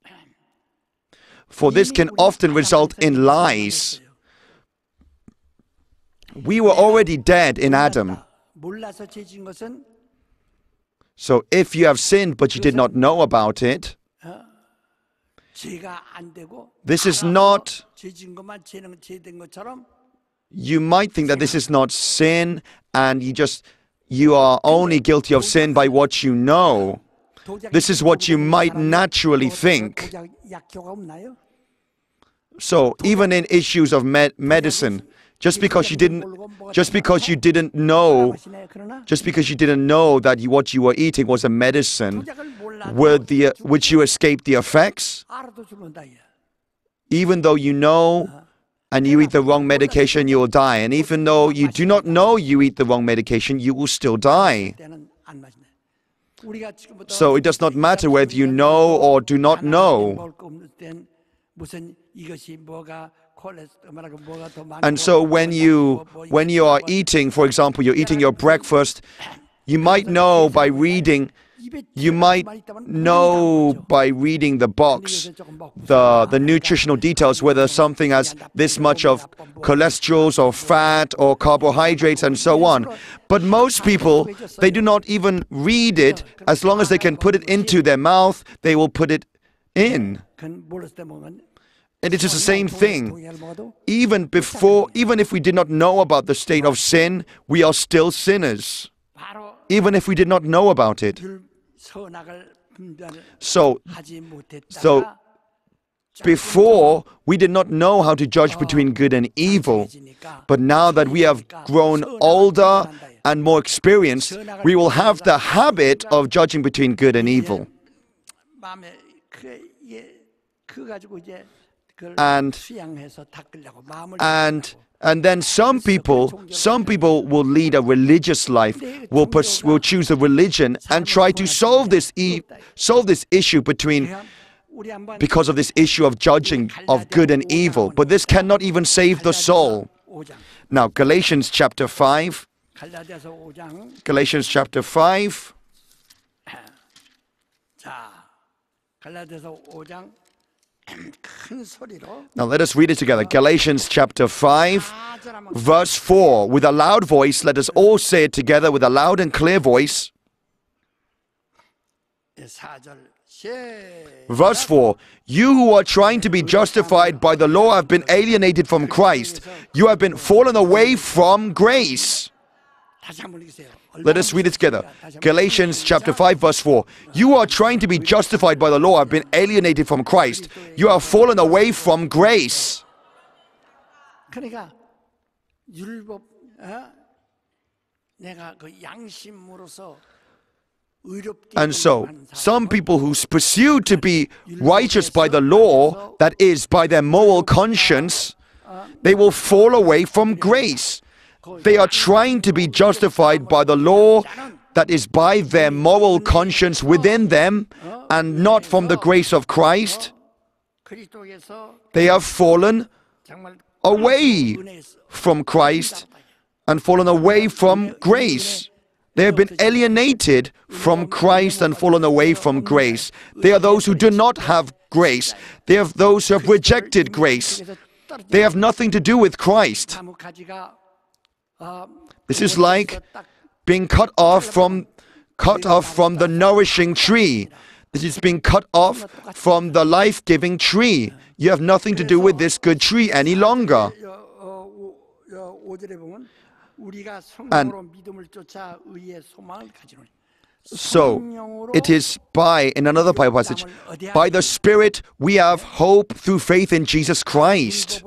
for this can often result in lies. We were already dead in Adam. So if you have sinned but you did not know about it, this is not, you might think that this is not sin and you just, you are only guilty of sin by what you know. This is what you might naturally think. So even in issues of med medicine, Just because you didn't, just because you didn't know, just because you didn't know that you, what you were eating was a medicine, would the, would you escape the effects? Even though you know, and you eat the wrong medication, you will die. And even though you do not know you eat the wrong medication, you will still die. So it does not matter whether you know or do not know. And so when you, when you are eating, for example, you're eating your breakfast, you might know by reading, you might know by reading the box, the, the nutritional details, whether something has this much of cholesterols or fat or carbohydrates and so on. But most people, they do not even read it. As long as they can put it into their mouth, they will put it in. And it is the same thing. Even before, even if we did not know about the state of sin, we are still sinners. even if we did not know about it. So, so before, we did not know how to judge between good and evil. But now that we have grown older and more experienced, we will have the habit of judging between good and evil. And, and, and then some people, some people will lead a religious life, will, pers will choose a religion and try to solve this, e solve this issue between, because of this issue of judging of good and evil. But this cannot even save the soul. Now, Galatians chapter five. Galatians chapter five. Now let us read it together. Galatians chapter five, verse four. With a loud voice, let us all say it together with a loud and clear voice. Verse four. You who are trying to be justified by the law have been alienated from Christ. You have been fallen away from grace. Let us read it together. Galatians chapter five, verse four. You are trying to be justified by the law, have been alienated from Christ. You have fallen away from grace. And so, some people who pursue to be righteous by the law, that is, by their moral conscience, they will fall away from grace. They are trying to be justified by the law, that is, by their moral conscience within them, and not from the grace of Christ. They have fallen away from Christ and fallen away from grace. They have been alienated from Christ and fallen away from grace. They are those who do not have grace. They are those who have rejected grace. They have nothing to do with Christ. This is like being cut off from, cut off from the nourishing tree. This is being cut off from the life-giving tree. You have nothing to do with this good tree any longer. And so it is by, in another Bible passage, by the Spirit we have hope through faith in Jesus Christ.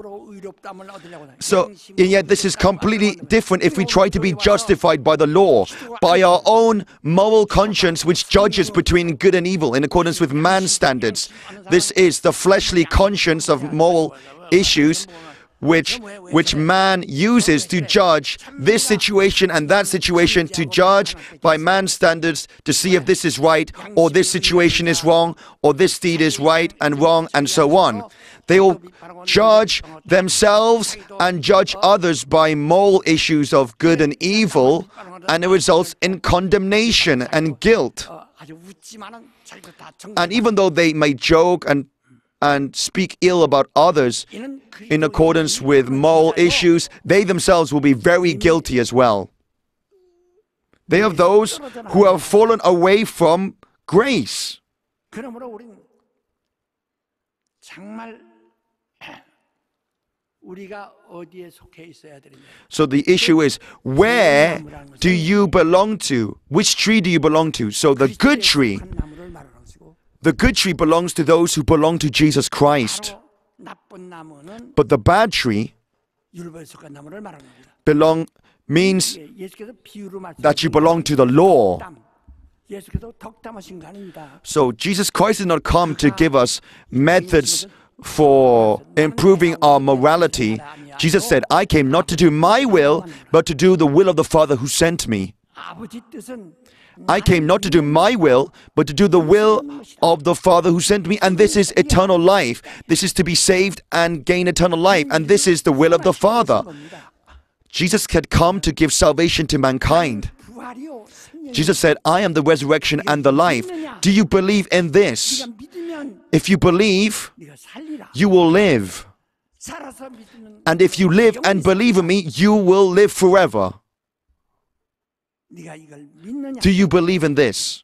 So, and yet this is completely different if we try to be justified by the law, by our own moral conscience which judges between good and evil in accordance with man's standards. This is the fleshly conscience of moral issues which, which man uses to judge this situation and that situation, to judge by man's standards to see if this is right or this situation is wrong or this deed is right and wrong and so on. They will judge themselves and judge others by moral issues of good and evil, and it results in condemnation and guilt. And even though they may joke and and speak ill about others in accordance with moral issues, they themselves will be very guilty as well. They are those who have fallen away from grace. So the issue is, where do you belong to? Which tree do you belong to? So the good tree, the good tree belongs to those who belong to Jesus Christ. But the bad tree belong, means that you belong to the law. So Jesus Christ did not come to give us methods for improving our morality. Jesus said, I came not to do my will, but to do the will of the Father who sent me. I came not to do my will, but to do the will of the Father who sent me. And this is eternal life. This is to be saved and gain eternal life. And this is the will of the Father. Jesus had come to give salvation to mankind. Jesus said, I am the resurrection and the life. Do you believe in this? If you believe, you will live. And if you live and believe in me, you will live forever. Do you believe in this?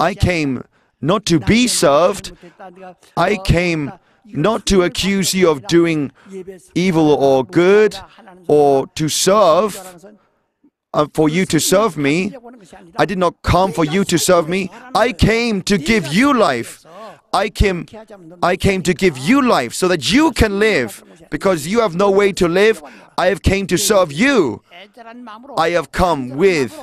I came not to be served. I came not to accuse you of doing evil or good or to serve. uh, for you to serve me. I did not come for you to serve me. I came to give you life. I came, I came to give you life so that you can live. Because you have no way to live, I have came to serve you. I have come with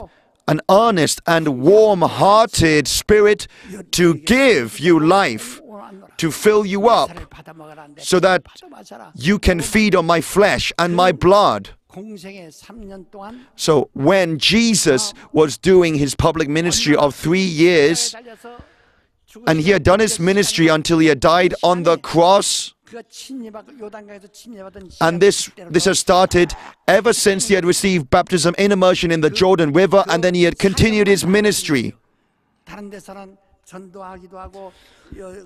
an honest and warm-hearted spirit to give you life, to fill you up, so that you can feed on my flesh and my blood. So when Jesus was doing his public ministry of three years, and he had done his ministry until he had died on the cross, and this, this has started ever since he had received baptism in immersion in the Jordan River, and then he had continued his ministry.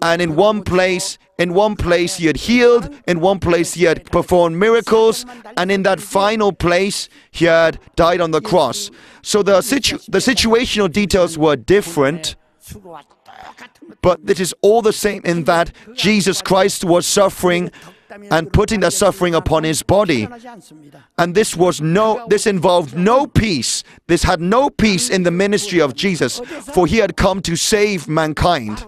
And in one place, in one place he had healed, in one place he had performed miracles, and in that final place he had died on the cross. So the, situ the situational details were different, but it is all the same in that Jesus Christ was suffering and putting that suffering upon his body. And this was no, this involved no peace. This had no peace in the ministry of Jesus, for he had come to save mankind.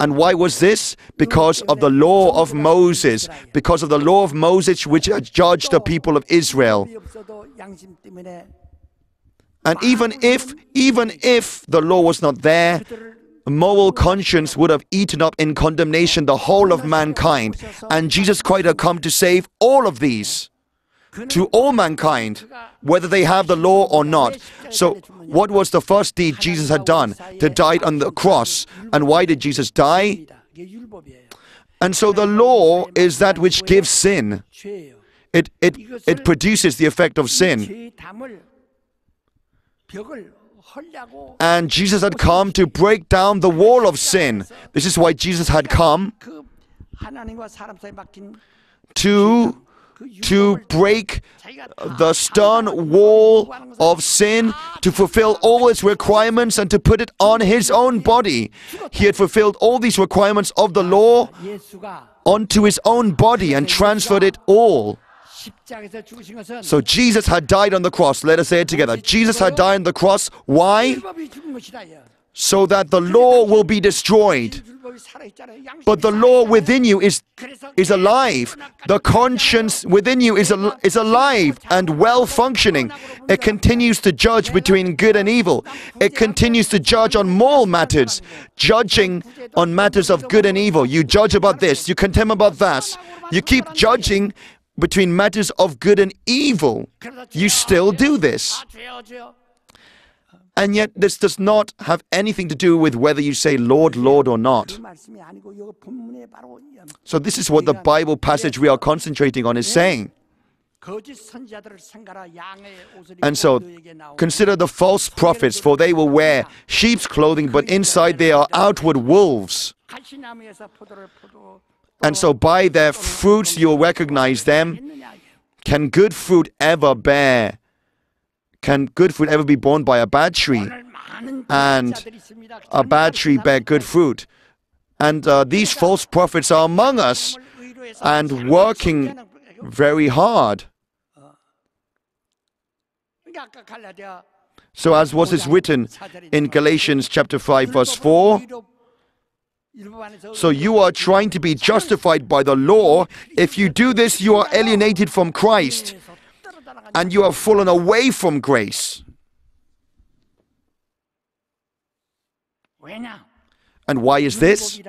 And why was this? Because of the law of Moses, because of the law of Moses which judged the people of Israel. And even if, even if the law was not there, moral conscience would have eaten up in condemnation the whole of mankind. And Jesus Christ had come to save all of these, to all mankind, whether they have the law or not. So what was the first deed Jesus had done? He died on the cross. And why did Jesus die? And so the law is that which gives sin. It, it, it produces the effect of sin. And Jesus had come to break down the wall of sin. This is why Jesus had come to, to break the stern wall of sin, to fulfill all its requirements and to put it on his own body. He had fulfilled all these requirements of the law onto his own body and transferred it all. So Jesus had died on the cross. Let us say it together. Jesus had died on the cross. Why? So that the law will be destroyed. But the law within you is, is alive. The conscience within you is, al is alive and well-functioning. It continues to judge between good and evil. It continues to judge on moral matters, judging on matters of good and evil. You judge about this, you condemn about that. You keep judging between matters of good and evil. You still do this. And yet this does not have anything to do with whether you say Lord, Lord or not. So this is what the Bible passage we are concentrating on is saying. And so consider the false prophets, for they will wear sheep's clothing, but inside they are outward wolves. And so by their fruits you'll recognize them. Can good fruit ever bear? Can good fruit ever be borne by a bad tree? And a bad tree bear good fruit. And uh, these false prophets are among us and working very hard. So as was is written in Galatians chapter five verse four, so you are trying to be justified by the law. If you do this, you are alienated from Christ, and you have fallen away from grace. And why is this?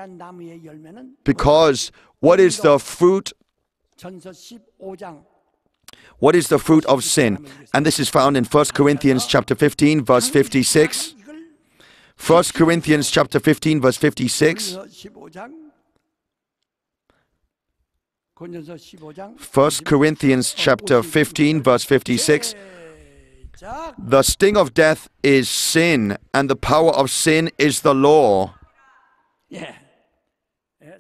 Because what is the fruit? What is the fruit of sin? And this is found in First Corinthians chapter fifteen, verse fifty-six. First Corinthians chapter fifteen, verse fifty-six. First Corinthians chapter fifteen, verse fifty-six. The sting of death is sin, and the power of sin is the law. The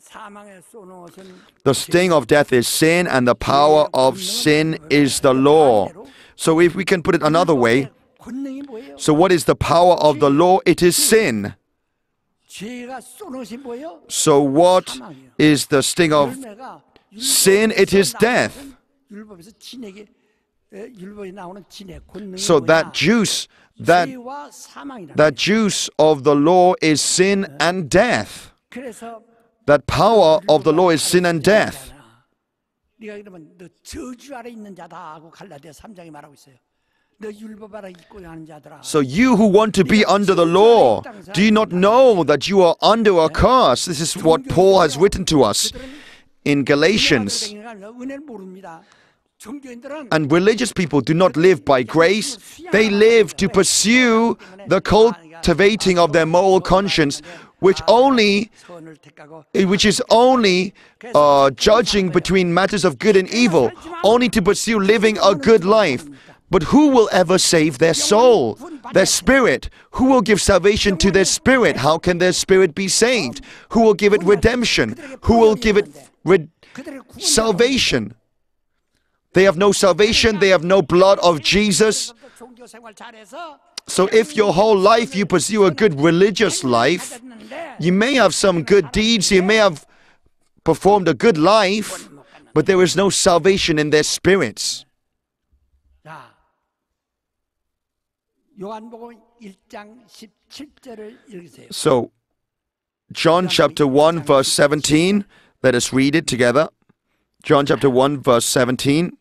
sting of death is sin, and the power of sin is the law. So if we can put it another way, so what is the power of the law? It is sin. So what is the sting of sin? It is death. So that juice, that, that juice of the law is sin and death. That power of the law is sin and death. So you who want to be under the law, do you not know that you are under a curse? This is what Paul has written to us in Galatians. And religious people do not live by grace. They live to pursue the cultivating of their moral conscience, which only, which is only uh, judging between matters of good and evil, only to pursue living a good life. But who will ever save their soul, their spirit? Who will give salvation to their spirit? How can their spirit be saved? Who will give it redemption? Who will give it re- salvation? They have no salvation, they have no blood of Jesus. So if your whole life you pursue a good religious life, you may have some good deeds, you may have performed a good life, but there is no salvation in their spirits. So, John chapter one verse seventeen, let us read it together. John chapter one verse seventeen.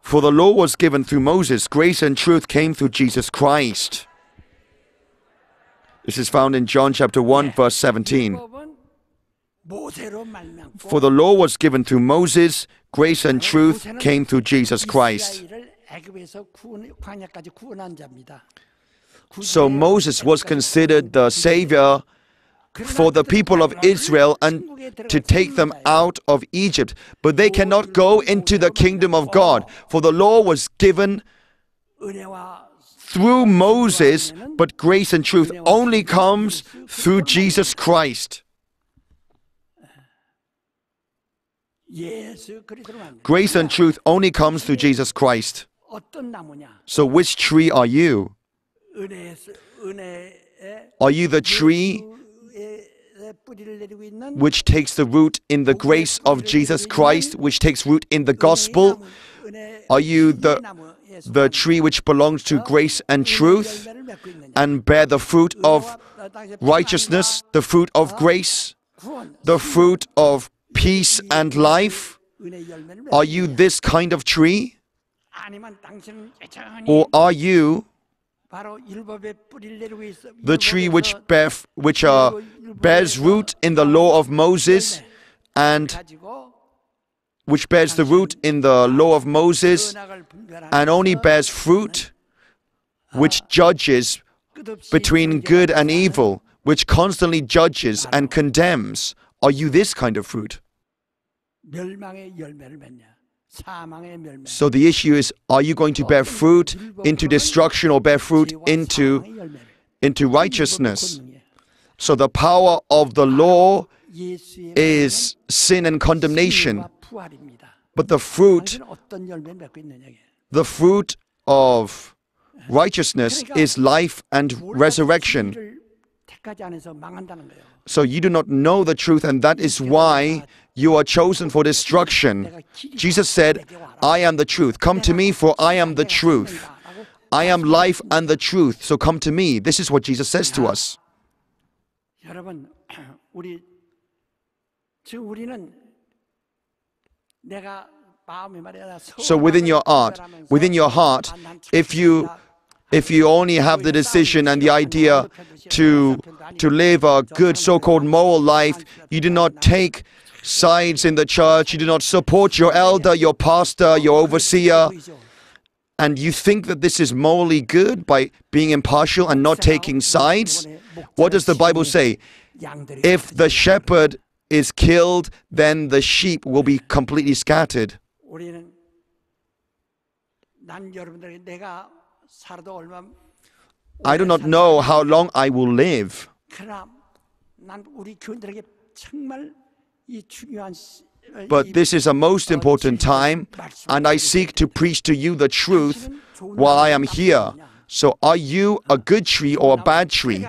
For the law was given through Moses, grace and truth came through Jesus Christ. This is found in John chapter one verse seventeen. For the law was given through Moses, grace and truth came through Jesus Christ. So Moses was considered the savior for the people of Israel and to take them out of Egypt. But they cannot go into the kingdom of God, for the law was given through Moses, but grace and truth only comes through Jesus Christ. Grace and truth only comes through Jesus Christ. So which tree are you? Are you the tree which takes the root in the grace of Jesus Christ, which takes root in the gospel? Are you the, the tree which belongs to grace and truth and bear the fruit of righteousness, the fruit of grace, the fruit of peace and life? Are you this kind of tree? Or are you the tree which, bear, which uh, bears root in the law of Moses, and which bears the root in the law of Moses, and only bears fruit, which judges between good and evil, which constantly judges and condemns? Are you this kind of fruit? So the issue is, are you going to bear fruit into destruction or bear fruit into, into righteousness? So the power of the law is sin and condemnation. But the fruit, the fruit of righteousness is life and resurrection. So you do not know the truth, and that is why you are chosen for destruction. Jesus said, I am the truth. Come to me, for I am the truth. I am life and the truth, so come to me. This is what Jesus says to us. So within your heart, within your heart, if you If you only have the decision and the idea to, to live a good so-called moral life, you do not take sides in the church, you do not support your elder, your pastor, your overseer, and you think that this is morally good by being impartial and not taking sides. What does the Bible say? If the shepherd is killed, then the sheep will be completely scattered. I do not know how long I will live. But this is a most important time, and I seek to preach to you the truth while I am here. So are you a good tree or a bad tree?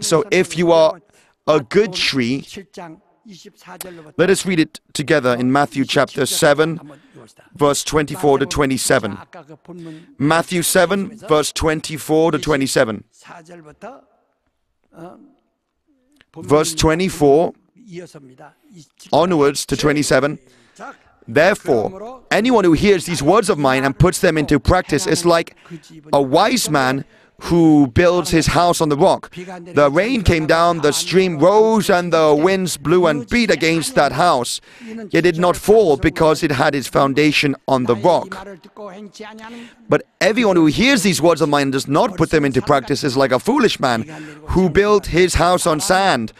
So if you are a good tree, Let us read it together in Matthew chapter seven, verse twenty-four to twenty-seven. Matthew seven, verse twenty-four to twenty-seven. Verse twenty-four onwards to twenty-seven. Therefore, anyone who hears these words of mine and puts them into practice is like a wise man who builds his house on the rock. The rain came down, the stream rose, and the winds blew and beat against that house. It did not fall because it had its foundation on the rock. But everyone who hears these words of mine and does not put them into practice is like a foolish man who built his house on sand.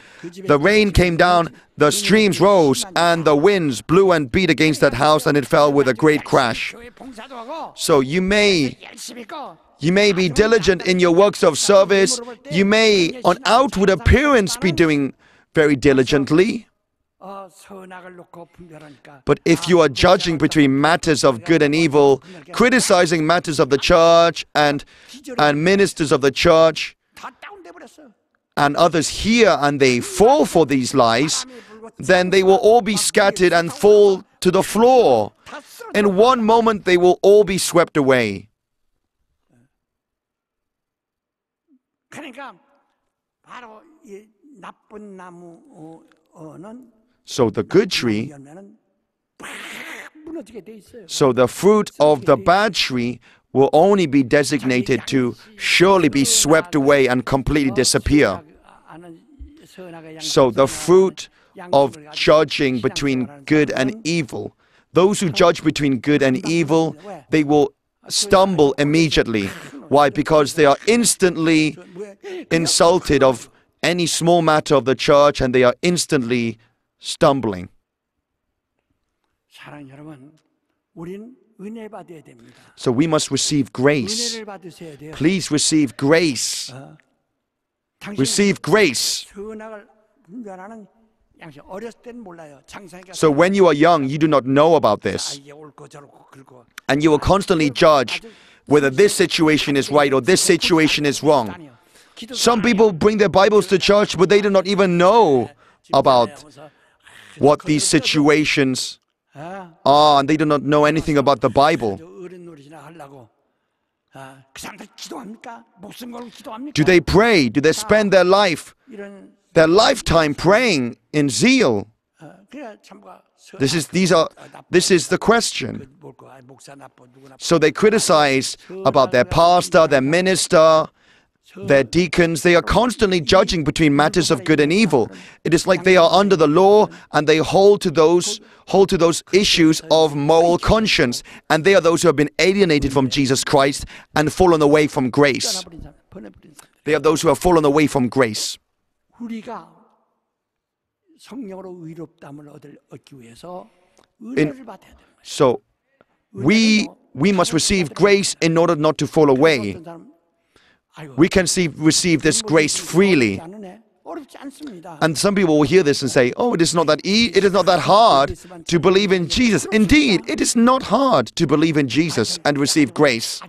The rain came down, the streams rose, and the winds blew and beat against that house, and it fell with a great crash. So you may... You may be diligent in your works of service. You may, on outward appearance, be doing very diligently. But if you are judging between matters of good and evil, criticizing matters of the church and, and ministers of the church, and others hear and they fall for these lies, then they will all be scattered and fall to the floor. In one moment, they will all be swept away. So the good tree, so the fruit of the bad tree will only be designated to surely be swept away and completely disappear. So the fruit of judging between good and evil, those who judge between good and evil, they will stumble immediately. Why? Because they are instantly insulted of any small matter of the church, and they are instantly stumbling. So we must receive grace. Please receive grace. Receive grace. So when you are young, you do not know about this. And you will constantly judge whether this situation is right or this situation is wrong. Some people bring their Bibles to church, but they do not even know about what these situations are, and they do not know anything about the Bible. Do they pray? Do they spend their life, their lifetime praying in zeal? This is, these are, this is the question. So they criticize about their pastor, their minister, their deacons. They are constantly judging between matters of good and evil. It is like they are under the law and they hold to those, hold to those issues of moral conscience. And they are those who have been alienated from Jesus Christ and fallen away from grace. They are those who have fallen away from grace. In, so we we must receive grace in order not to fall away. We can see, receive this grace freely. And some people will hear this and say, "Oh, it is not that e it is not that hard to believe in Jesus." Indeed, it is not hard to believe in Jesus and receive grace.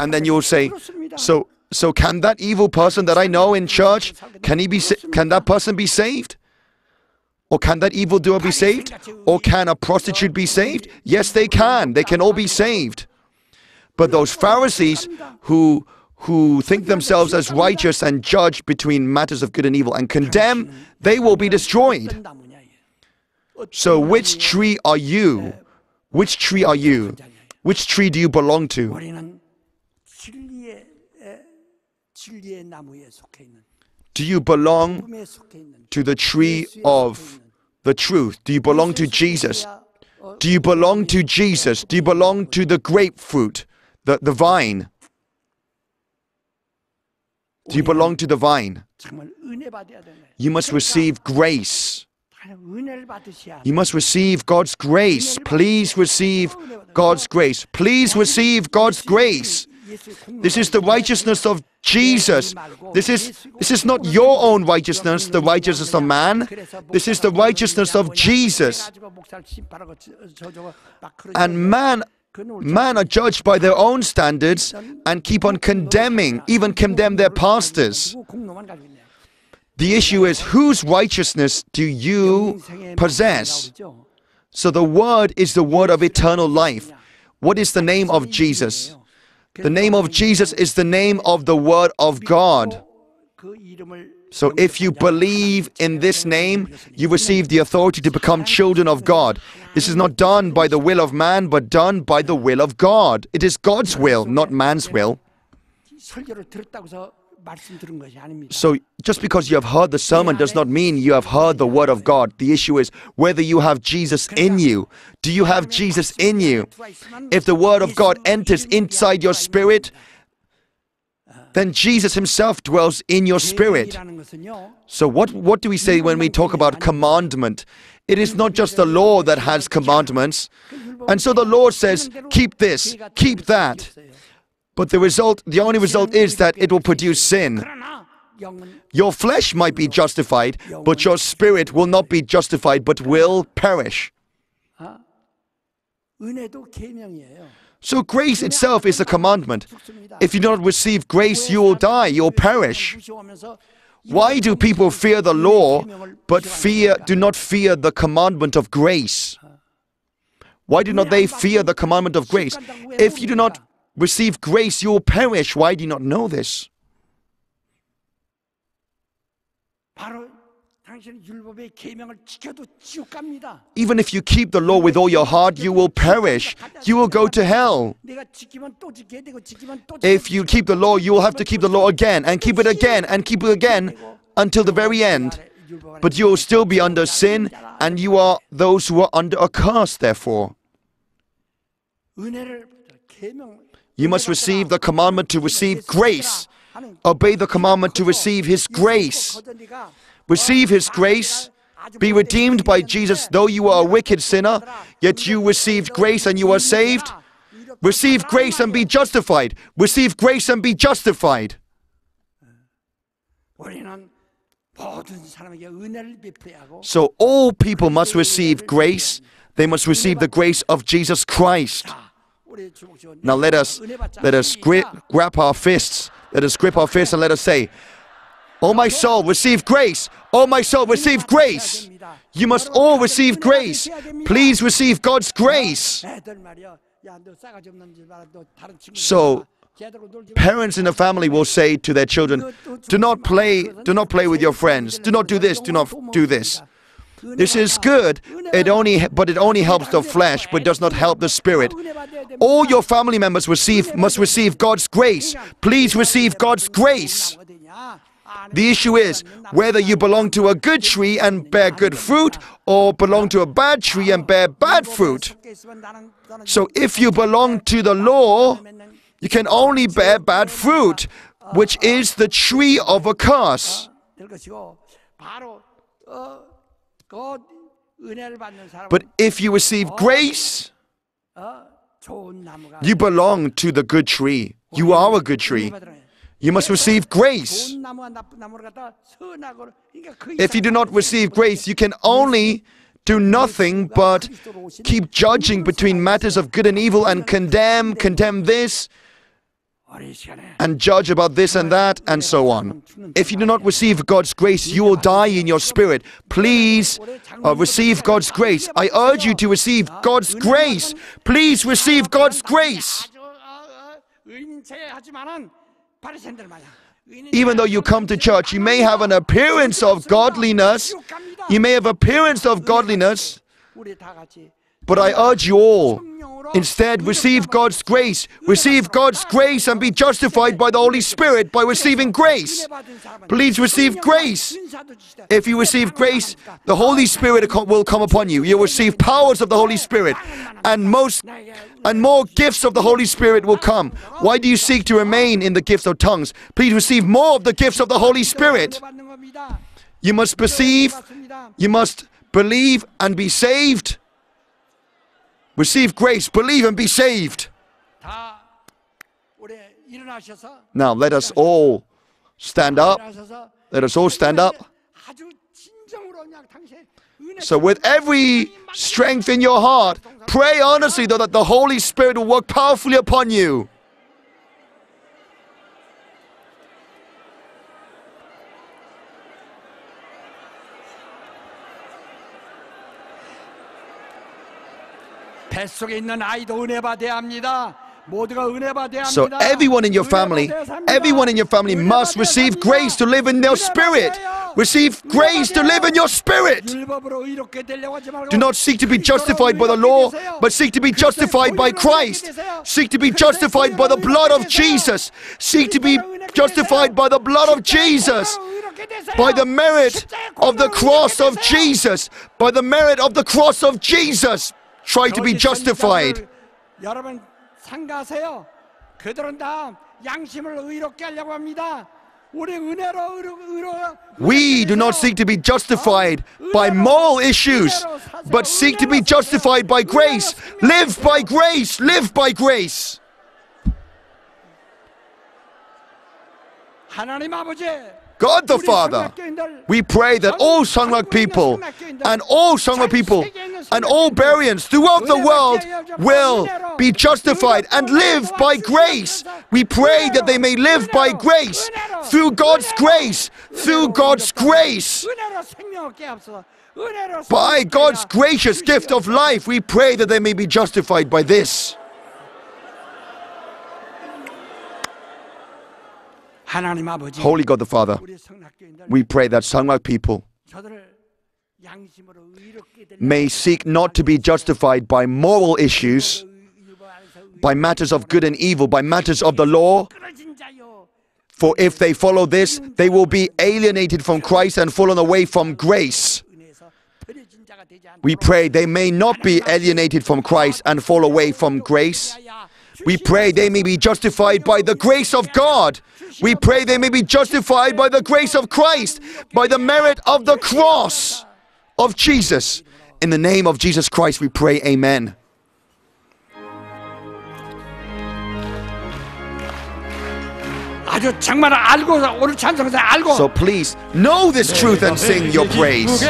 And then you will say, "So." So can that evil person that I know in church, can he be, can that person be saved? Or can that evildoer be saved? Or can a prostitute be saved? Yes, they can. They can all be saved. But those Pharisees who, who think themselves as righteous and judge between matters of good and evil and condemn, they will be destroyed. So which tree are you? Which tree are you? Which tree do you belong to? Do you belong to the tree of the truth? Do you belong to Jesus? Do you belong to Jesus? Do you belong to the grapefruit, the, the vine? Do you belong to the vine? You must receive grace. You must receive God's grace. Please receive God's grace. Please receive God's grace. This is the righteousness of Jesus. This is, this is not your own righteousness, the righteousness of man. This is the righteousness of Jesus. And man, man are judged by their own standards and keep on condemning, even condemn their pastors. The issue is, whose righteousness do you possess? So the word is the word of eternal life. What is the name of Jesus? The name of Jesus is the name of the Word of God. So if you believe in this name, you receive the authority to become children of God. This is not done by the will of man, but done by the will of God. It is God's will, not man's will. So just because you have heard the sermon does not mean you have heard the Word of God. The issue is whether you have Jesus in you. Do you have Jesus in you? If the Word of God enters inside your spirit, then Jesus himself dwells in your spirit. So what, what do we say when we talk about commandment? It is not just the law that has commandments. And so the Lord says, keep this, keep that. But the result, the only result is that it will produce sin. Your flesh might be justified, but your spirit will not be justified, but will perish. So grace itself is a commandment. If you do not receive grace, you will die, you will perish. Why do people fear the law, but fear, do not fear the commandment of grace? Why do not they fear the commandment of grace? If you do not receive grace, you will perish. Why do you not know this? Even if you keep the law with all your heart, you will perish. You will go to hell. If you keep the law, you will have to keep the law again, and keep it again, and keep it again, until the very end. But you will still be under sin, and you are those who are under a curse, therefore. You must receive the commandment to receive grace. Obey the commandment to receive His grace. Receive His grace. Be redeemed by Jesus. Though you are a wicked sinner, yet you received grace and you are saved. Receive grace and be justified. Receive grace and be justified. So all people must receive grace. They must receive the grace of Jesus Christ. Now let us, let us grip, grab our fists, let us grip our fists and let us say, "Oh my soul, receive grace! Oh my soul, receive grace!" You must all receive grace. Please receive God's grace. So, parents in the family will say to their children, do not play, do not play with your friends, do not do this, do not do this. This is good, it only, but it only helps the flesh, but does not help the spirit. All your family members receive, must receive God's grace. Please receive God's grace. The issue is whether you belong to a good tree and bear good fruit, or belong to a bad tree and bear bad fruit. So if you belong to the law, you can only bear bad fruit, which is the tree of a curse. But if you receive grace, you belong to the good tree. You are a good tree. You must receive grace. If you do not receive grace, you can only do nothing but keep judging between matters of good and evil and condemn, condemn this, and judge about this and that, and so on. If you do not receive God's grace, you will die in your spirit. Please uh, receive God's grace. I urge you to receive God's grace. Please receive God's grace. Even though you come to church, you may have an appearance of godliness. You may have appearance of godliness. But I urge you all, instead, receive God's grace. Receive God's grace and be justified by the Holy Spirit by receiving grace. Please receive grace. If you receive grace, the Holy Spirit will come upon you. You'll receive powers of the Holy Spirit, and most and more gifts of the Holy Spirit will come. Why do you seek to remain in the gift of tongues? Please receive more of the gifts of the Holy Spirit. You must perceive, you must believe and be saved. Receive grace, believe and be saved. Now let us all stand up. Let us all stand up. So with every strength in your heart, pray honestly though that the Holy Spirit will work powerfully upon you. So everyone in your family, everyone in your family must receive grace to live in their spirit. Receive grace to live in your spirit. Do not seek to be justified by the law, but seek to be justified by Christ. Seek to be justified by the blood of Jesus. Seek to be justified by the blood of Jesus. By the merit of the cross of Jesus. By the merit of the cross of Jesus. Try to be justified. We do not seek to be justified by moral issues, but seek to be justified by grace. Live by grace. Live by grace. God the Father, we pray that all Sungrak people and all Sungrak people and all Bereans throughout the world will be justified and live by grace. We pray that they may live by grace, through God's grace, through God's grace. By God's gracious gift of life, we pray that they may be justified by this. Holy God the Father, we pray that Sungrak people may seek not to be justified by moral issues, by matters of good and evil, by matters of the law. For if they follow this, they will be alienated from Christ and fallen away from grace. We pray they may not be alienated from Christ and fall away from grace. We pray they may be justified by the grace of God. We pray they may be justified by the grace of Christ, by the merit of the cross of Jesus. In the name of Jesus Christ we pray, amen. So please, know this truth and sing your praise.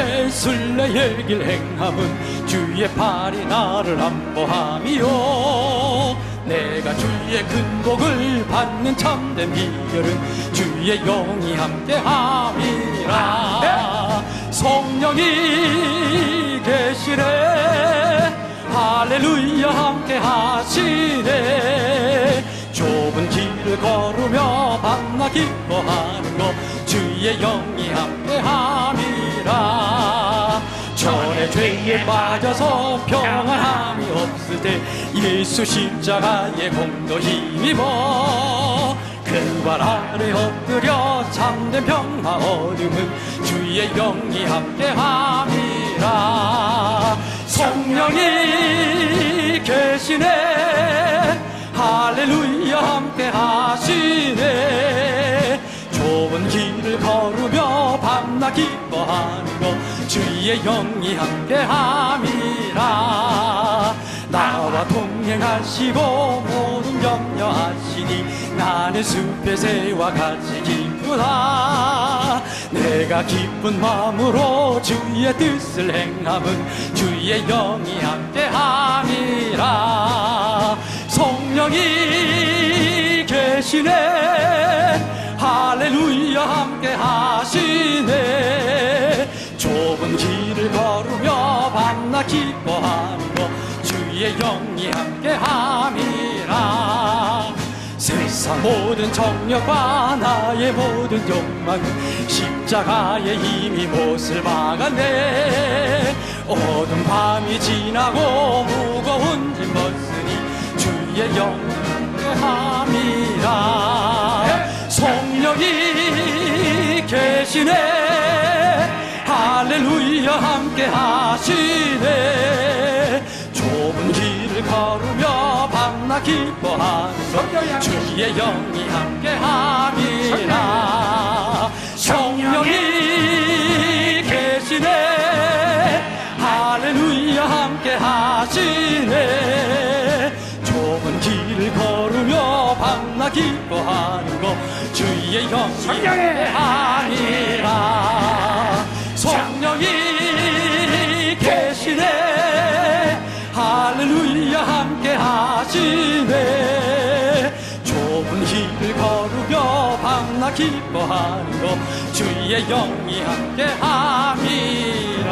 내가 주의 근복을 받는 참된 비결은 주의 영이 함께함이라. 성령이 계시네. 할렐루야 함께하시네. 좁은 길을 걸으며 밤낮 기뻐하는 것 주의 영이 함께함이라. 전에 죄에 빠져서 평안함이 없을 때 예수 십자가의 공도 힘입어 그 발 아래 엎드려 참된 평화 얻음은 주의 영이 함께함이라. 성령이 계시네. 할렐루야 함께하시네. 좁은 길을 걸으며 밤낮 기뻐하는 것 주의 영이 함께함이라. 나와 동행하시고 모든 염려하시니 나는 숲의 새와 같이 기쁘다. 내가 기쁜 마음으로 주의 뜻을 행함은 주의 영이 함께함이라. 성령이 계시네. 할렐루야 함께하시네. 좁은 길을 걸으며 밤낮 기뻐하는 것 주의 영이 함께함이라. 세상 모든 정력과 나의 모든 욕망은 십자가의 힘이 못을 막았네. 어두운 밤이 지나고 무거운 짐 벗으니 주의 영이 함께함이라. 성령이 계시네. 할렐루야 함께하시네. 좁은 길을 걸으며 밤낮 기뻐하는 주의 영이 함께하리라. 성령이 계시네. 할렐루야 함께하시네. 좁은 길을 걸으며 밤낮 기뻐하는 것 주의 영이 함께하리라. 성령이 계시네. 할렐루야 함께하시네. 좁은 길을 걸으며 밤낮 기뻐하는 것 주의 영이 함께하리라.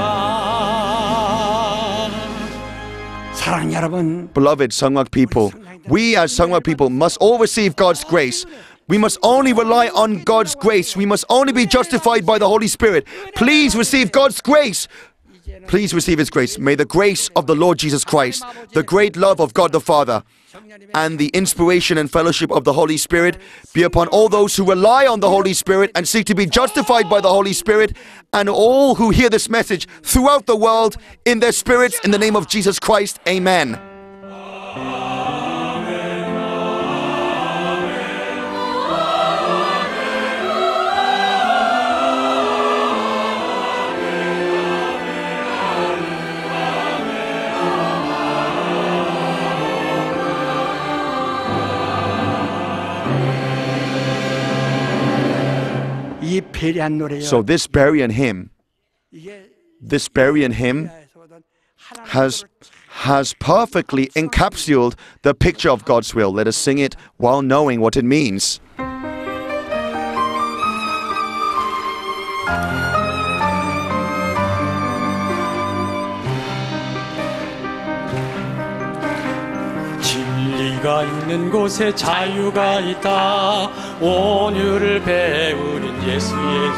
Beloved Sungrak people, we as Sungrak people must all receive God's grace. We must only rely on God's grace. We must only be justified by the Holy Spirit. Please receive God's grace. Please receive His grace. May the grace of the Lord Jesus Christ, the great love of God the Father, and the inspiration and fellowship of the Holy Spirit be upon all those who rely on the Holy Spirit and seek to be justified by the Holy Spirit, and all who hear this message throughout the world in their spirits, in the name of Jesus Christ. Amen. So this Berean hymn, this Berean hymn has, has perfectly encapsulated the picture of God's will. Let us sing it while knowing what it means. 가 있는 곳에 자유가 있다. 온유를 배우는 예수의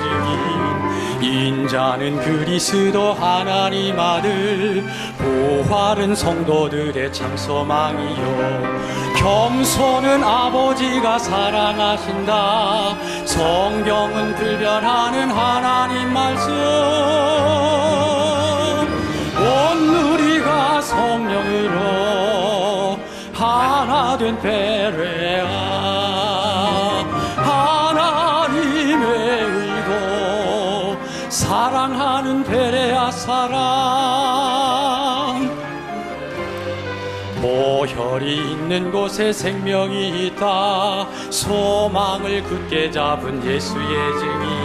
증인. 인자는 그리스도 하나님 아들. 부활은 성도들의 참 소망이요. 겸손은 아버지가 사랑하신다. 성경은 불변하는 하나님 말씀. 온누리가 성령으로 하나 된 베레아 하나님의 의도 사랑하는 베레아 사랑 보혈이 있는 곳에 생명이 있다. 소망을 굳게 잡은 예수의 증인.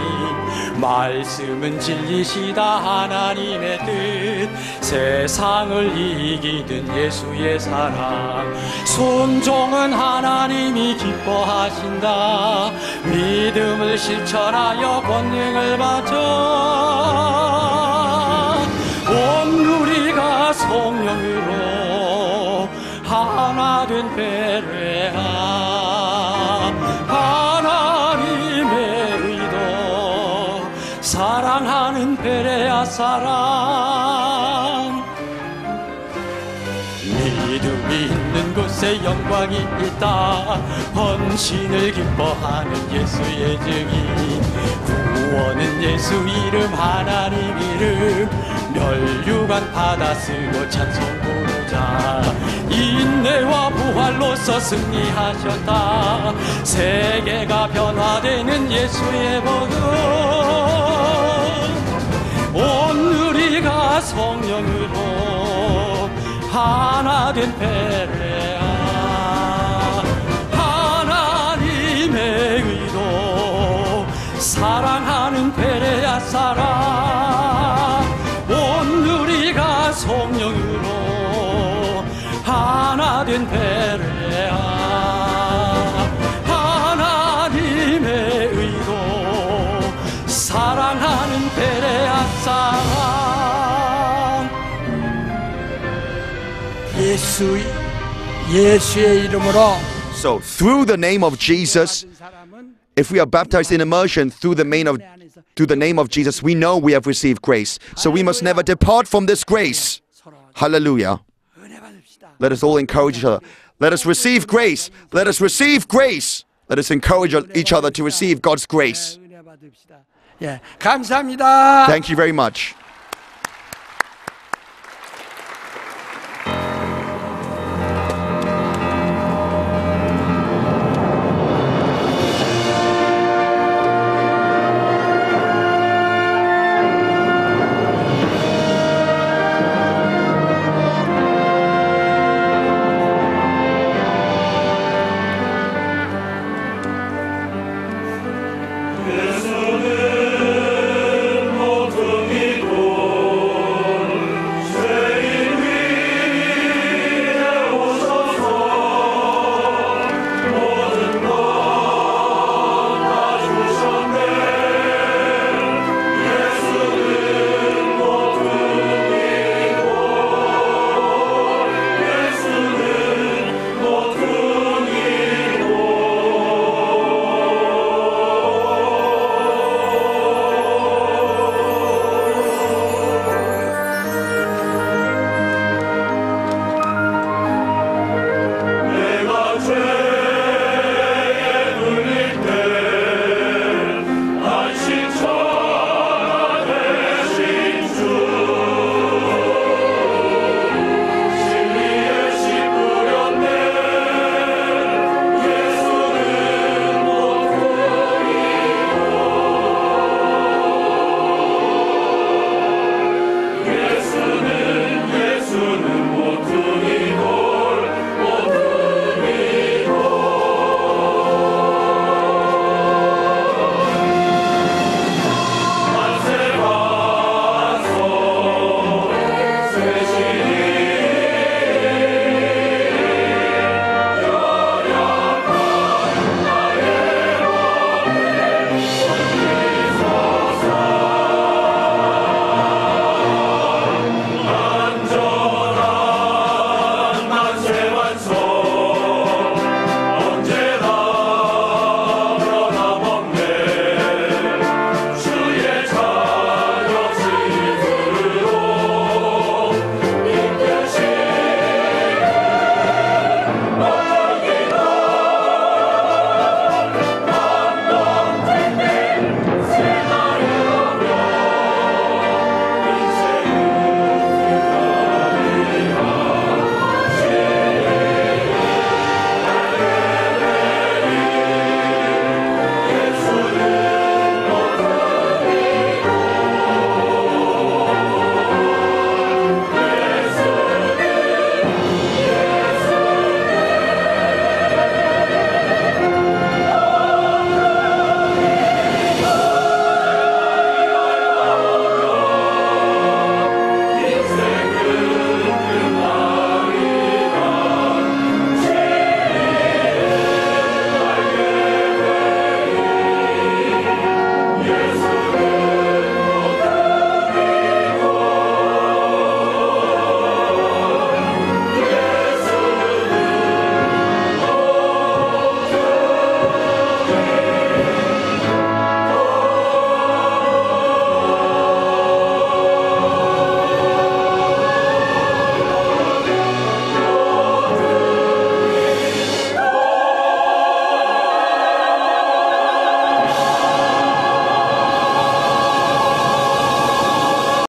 말씀은 진리시다. 하나님의 뜻 세상을 이기는 예수의 사랑. 순종은 하나님이 기뻐하신다. 믿음을 실천하여 권능을 바쳐 온누리가 성령으로 하나 된 베레아 하나님의 의도 사랑하는 베레아 사랑 새 영광이 있다. 헌신을 기뻐하는 예수의 증인. 구원은 예수 이름 하나님 이름. 멸류관 받아 쓰고 찬송 부르자. 인내와 부활로서 승리하셨다. 세계가 변화되는 예수의 복음. 온누리가 성령으로 하나 된 베레아 사랑하는 베레아 사랑 온누리가 성령으로 하나 된 베레아 하나님의 의로 사랑하는 베레아 사랑 예수, 예수의 이름으로. So through the name of Jesus, if we are baptized in immersion through the, main of, through the name of Jesus, we know we have received grace. So we must never depart from this grace. Hallelujah. Let us all encourage each other. Let us receive grace. Let us receive grace. Let us encourage each other to receive God's grace. Thank you very much.